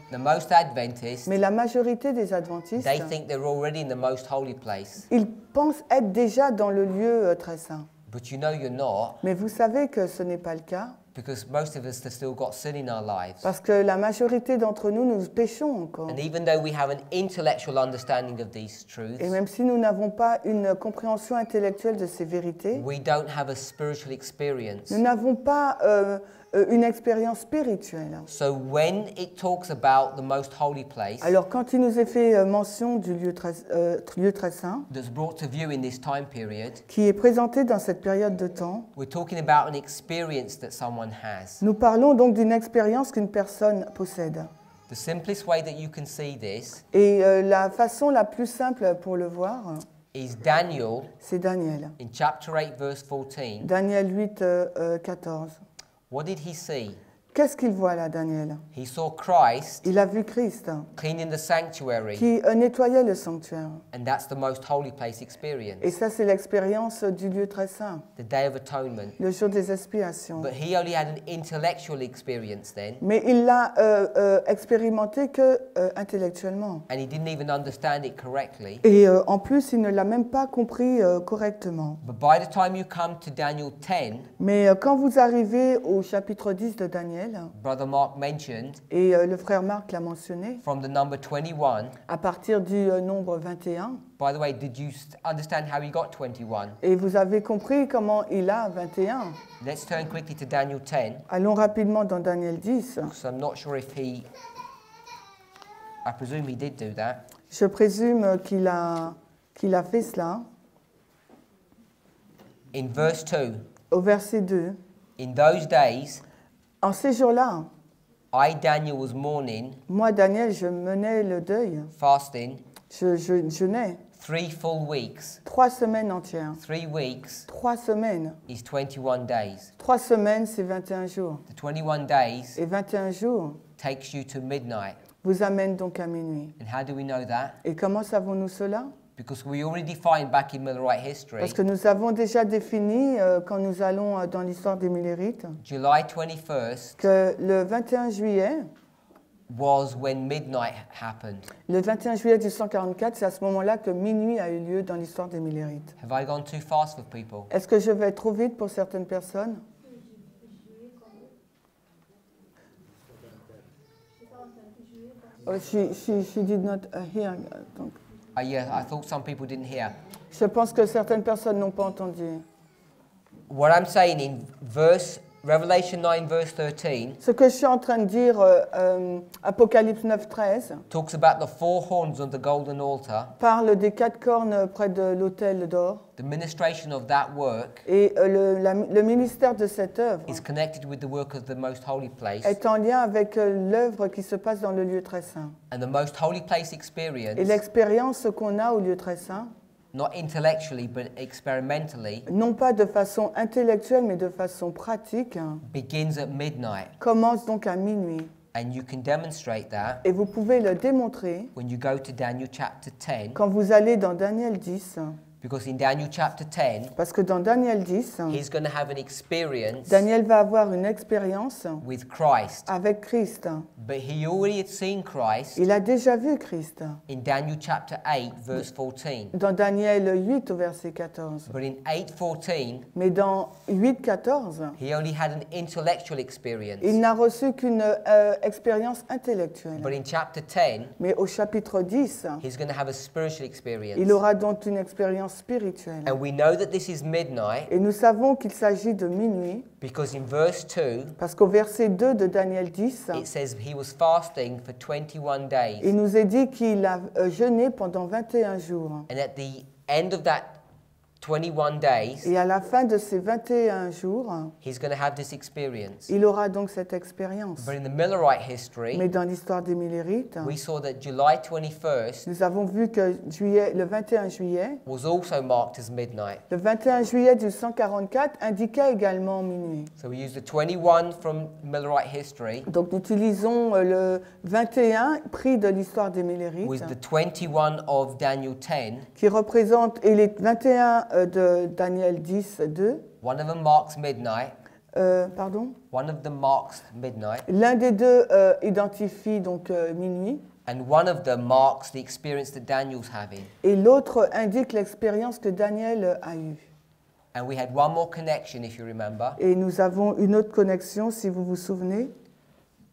Mais la majorité des adventistes, they think they're already in the most holy place. Ils pensent être déjà dans le lieu très saint. But you know you're not, mais vous savez que ce n'est pas le cas, because most of us have still got sin in our lives. Parce que la majorité d'entre nous, nous péchons encore. And even though we have an intellectual understanding of these truths, et même si nous n'avons pas une compréhension intellectuelle de ces vérités, we don't have a spiritual experience. Nous n'avons pas une expérience spirituelle. So when it talks about the most holy place, alors quand il nous est fait mention du lieu très saint, that's brought to view in this time period, qui est présenté dans cette période de temps, we're talking about an experience that someone has. Nous parlons donc d'une expérience qu'une personne possède. The simplest way that you can see this, et la façon la plus simple pour le voir, is Daniel, c'est Daniel. In chapter 8 verse 14. Daniel 8 14. What did he see? Qu'est-ce qu'il voit là, Daniel? He saw Christ. Il a vu Christ. Cleaning the sanctuary. Qui nettoyait le sanctuaire. And that's the most holy place experience. Et ça, c'est l'expérience du lieu très saint. The day of atonement. Le jour des expiations. But he only had an intellectual experience then. Mais il l'a expérimenté que intellectuellement. And he didn't even understand it correctly. Et en plus, il ne l'a même pas compris correctement. But by the time you come to Daniel 10. Mais quand vous arrivez au chapitre 10 de Daniel, Brother Marc mentioned, et le frère Marc l'a mentionné, from the number 21, à partir du nombre 21. By the way, did you understand how he got 21? Et vous avez compris comment il a 21. Let's turn quickly to Daniel 10. Allons rapidement dans Daniel 10. So I'm not sure if he, I presume he did do that. Je présume qu'il a fait cela. In verse 2. Au verset 2. In those days. En ces jours-là, moi, Daniel, je menais le deuil, fasting, je jeûnais, 3 semaines entières, 3 semaines, is 21 days. 3 semaines, c'est 21 jours, the 21 days et 21 jours takes you to midnight. Vous amène donc à minuit. And how do we know that? Et comment savons-nous cela? Because we already defined back in Millerite history. Parce que nous avons déjà défini quand nous allons dans l'histoire des Millerites, July 21st, que le 21 juillet was when midnight happened. Le 21 juillet 1844, c'est à ce moment-là que minuit a eu lieu dans l'histoire des Millerites. Have I gone too fast for people? Est-ce que je vais trop vite pour certaines personnes? Oh, she did not hear. Donc. Yeah, I thought some people didn't hear. Je pense que certaines personnes n'ont pas entendu. What I'm saying in verse Revelation 9, verse 13. Ce que je suis en train de dire, Apocalypse 9:13. Talks about the four horns on the golden altar. Parle des quatre cornes près de l'autel d'or. The ministration of that work. Et le ministère de cette œuvre. Is connected with the work of the most holy place. Est en lien avec l'œuvre qui se passe dans le lieu très saint. And the most holy place experience. Et l'expérience qu'on a au lieu très saint. Not intellectually, but experimentally, non pas de façon intellectuelle, mais de façon pratique, begins at midnight, commence donc à minuit. And you can demonstrate that, et vous pouvez le démontrer when you go to Daniel chapter 10, quand vous allez dans Daniel 10, because in Daniel chapter 10, parce que dans Daniel 10, he's going to have an experience, Daniel va avoir une expérience with Christ, avec Christ. But he already had seen Christ, il a déjà vu Christ. In Daniel chapter 8, verse 14. Dans Daniel 8, verset 14. But in 8:14, mais dans 8:14, he only had an intellectual experience. Il n'a reçu qu'une expérience intellectuelle. But in chapter 10, mais au chapitre 10, he's going to have a spiritual experience. Il aura donc une expérience spirituelle. And we know that this is midnight, et nous savons qu'il s'agit de minuit, because in verse 2, parce qu'au verset 2 de Daniel 10, it says he was fasting for 21 days. Il nous est dit qu'il a jeûné pendant 21 jours. And at the end of that 21 days, et à la fin de ces 21 jours, he's going to have this experience. Il aura donc cette expérience. But in the Millerite history, mais dans l'histoire des Millerites, we saw that July 21st, nous avons vu que le 21 juillet, was also marked as midnight. Le 21 juillet du 144 indiquait également minuit. So we use the 21 from Millerite history. Donc nous utilisons le 21 pris de l'histoire des Millerites, with the 21 of Daniel 10, qui représente et les 21 de Daniel 10, 2. One of them marks midnight. Pardon? One of them marks midnight. L'un des deux identifie donc minuit. And one of them marks the experience that Daniel's having. Et l'autre indique l'expérience que Daniel a eue. And we had one more connection, if you remember. Et nous avons une autre connexion, si vous vous souvenez.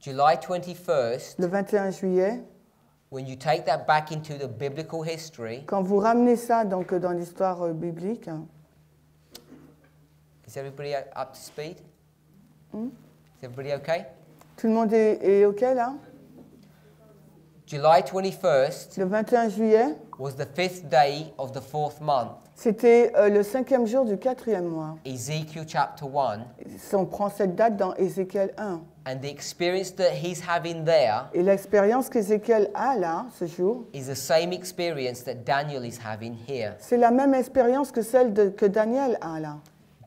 July 21st. Le 21 juillet. When you take that back into the biblical history, quand vous ramenez ça donc dans l'histoire biblique, is everybody up to speed? Hmm? Is everybody okay? Tout le monde est OK là? July 21st, le 21 juillet, was the fifth day of the fourth month. C'était le cinquième jour du quatrième mois. Ezekiel chapter 1. On prend cette date dans Ézéchiel 1. And the experience that he's having there, et l'expérience qu'Ézéchiel a là, ce jour, is the same experience that Daniel is having here. C'est la même expérience que celle que Daniel a là.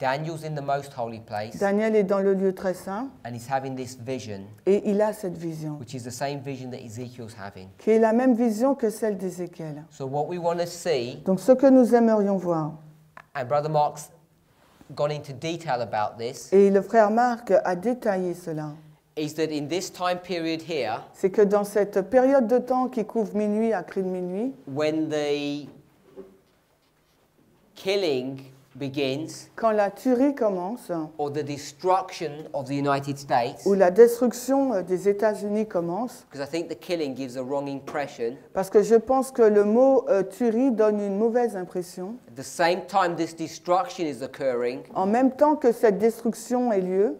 Daniel's in the most holy place. Daniel est dans le lieu très saint. And he's having this vision. Et il a cette vision. Which is the same vision that Ezekiel's having. Qui est la même vision que celle d'Ézéchiel. So what we want to see. Donc ce que nous aimerions voir. And Brother Marc's gone into detail about this. Et le frère Marc a détaillé cela. Is that in this time period here? C'est que dans cette période de temps qui couvre minuit à cri de minuit. When the killing begins, quand la tuerie commence, or the destruction of the United States, ou la destruction des États-Unis commence, because I think the killing gives a wrong impression, parce que je pense que le mot tuerie donne une mauvaise impression. At the same time this destruction is occurring, en même temps que cette destruction ait lieu,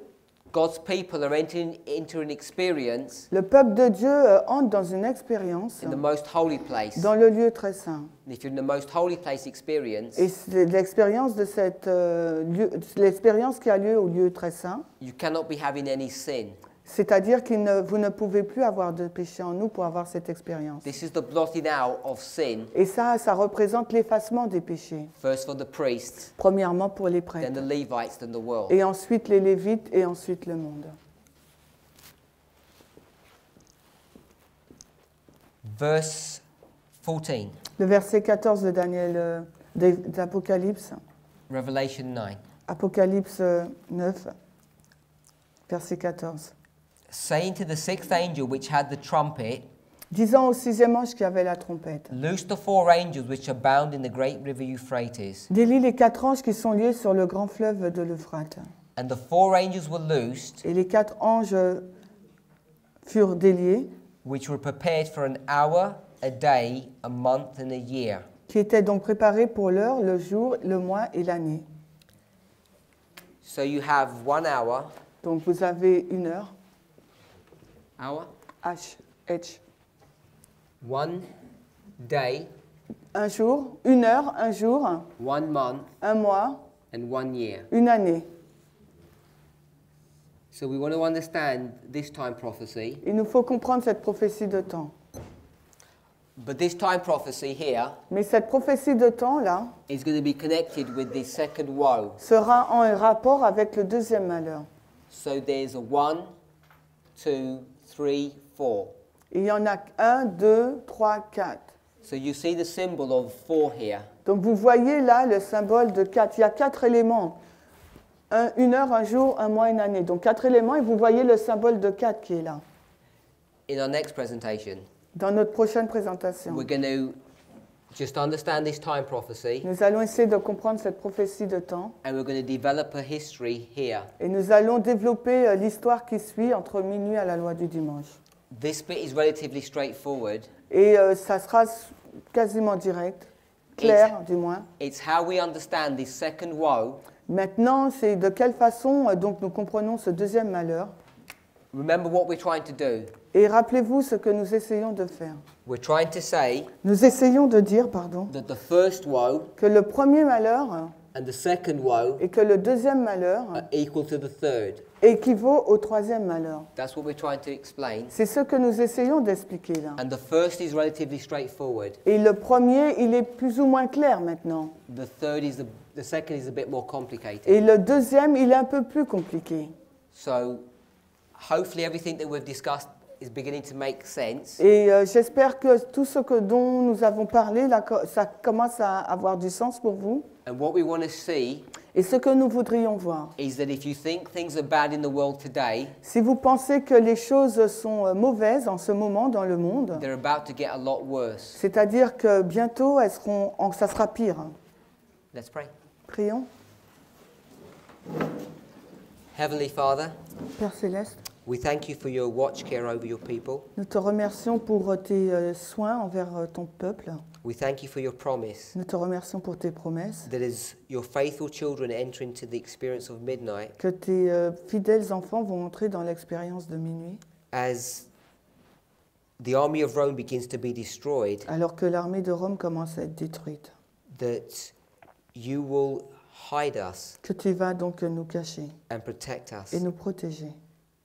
God's people are entering into an experience, le peuple de Dieu entre dans une expérience in the most holy place, dans le lieu très saint. If you're in the most holy place experience, et c'est l'expérience de cette l'expérience qui a lieu au lieu très saint. You cannot be having any sin. C'est-à-dire que vous ne pouvez plus avoir de péché en nous pour avoir cette expérience. This is the blotting out of sin. Et ça représente l'effacement des péchés. First for the priests, premièrement pour les prêtres, then the Levites, then the world. Et ensuite les Lévites, et ensuite le monde. Verse 14. Le verset 14 de Daniel, d'Apocalypse. Revelation 9. Apocalypse 9, verset 14. Saying to the sixth angel which had the trumpet, disant au sixième ange qui avait la trompette, loose the four angels which are bound in the great river Euphrates. Délie les quatre anges qui sont liés sur le grand fleuve de l'Euphrate. And the four angels were loosed. Et les quatre anges furent déliés. Which were prepared for an hour, a day, a month, and a year. Qui étaient donc préparés pour l'heure, le jour, le mois et l'année. So you have 1 hour. Donc vous avez une heure. Hour. H. One day. Un jour, une heure, un jour. One month. Un mois. And 1 year. Une année. So we want to understand this time prophecy. Il nous faut comprendre cette prophétie de temps. But this time prophecy here. Mais cette prophétie de temps là. Is going to be connected with the second woe. Sera en rapport avec le deuxième malheur. So there's a 1, 2, 3, 4. Il y en a 1, 2, 3, 4. So you see the symbol of 4 here. Donc vous voyez là le symbole de 4. Il y a 4 éléments. Une heure, un jour, un mois, une année. Donc 4 éléments et vous voyez le symbole de 4 qui est là. In our next presentation, dans notre prochaine présentation, we're going to just understand this time prophecy, nous allons essayer de comprendre cette prophétie de temps. And we're going to develop a history here. Et nous allons développer l'histoire qui suit entre minuit à la loi du dimanche. This bit is relatively straightforward. Et ça sera quasiment direct, clair du moins. It's how we understand this second woe. Maintenant, c'est de quelle façon donc nous comprenons ce deuxième malheur. Remember what we're trying to do. Et rappelez-vous ce que nous essayons de faire. We're trying to say nous essayons de dire, pardon, that the first woe que le premier malheur and the second woe et que le deuxième malheur are equal to the third. Équivaut au troisième malheur. That's what we're trying to explain. C'est ce que nous essayons d'expliquer là. And the first is relatively straightforward. Et le premier, il est plus ou moins clair maintenant. The third is the second is a bit more complicated. Et le deuxième, il est un peu plus compliqué. So hopefully everything that we've discussed is beginning to make sense. Et j'espère que tout ce que dont nous avons parlé là, ça commence à avoir du sens pour vous. And what we want to see. Et ce que nous voudrions voir, si vous pensez que les choses sont mauvaises en ce moment dans le monde, c'est-à-dire que bientôt, ça sera pire. Let's pray. Prions. Heavenly Father, Père Céleste, we thank you for your watch care over your people. Nous te remercions pour tes soins envers ton peuple. We thank you for your promise. Nous te remercions pour tes promesses. That as your faithful children enter into the experience of midnight. Que tes fidèles enfants vont entrer dans l'expérience de minuit. As the army of Rome begins to be destroyed. Alors que l'armée de Rome commence à être détruite. That you will hide us. Que tu vas donc nous cacher. And protect us. Et nous protéger.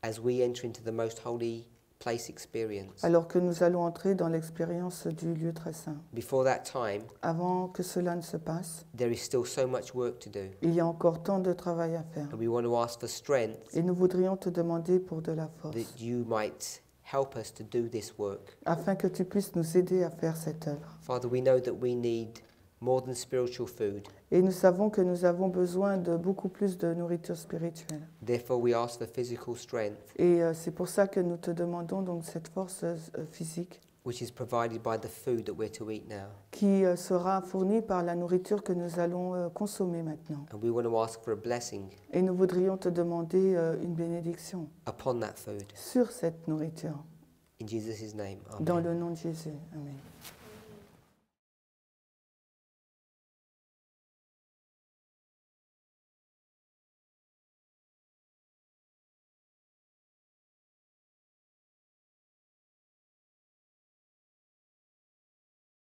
As we enter into the most holy place experience. Alors que nous allons entrer dans l'expérience du lieu très saint. Before that time, avant que cela ne se passe, there is still so much work to do. Il y a encore tant de travail à faire. And we want to ask for strength. Et nous voudrions te demander pour de la force. That you might help us to do this work. Afin que tu puisses nous aider à faire cette œuvre. Father, we know that we need more than spiritual food. Et nous savons que nous avons besoin de beaucoup plus de nourriture spirituelle. Therefore, we ask for physical strength. Et c'est pour ça que nous te demandons donc cette force physique, which is provided by the food that we're to eat now. Qui sera fournie par la nourriture que nous allons consommer maintenant. And we want to ask for a blessing. Et nous voudrions te demander une bénédiction. Upon that food. Sur cette nourriture. In Jesus' name. Amen. Dans le nom de Jésus. Amen.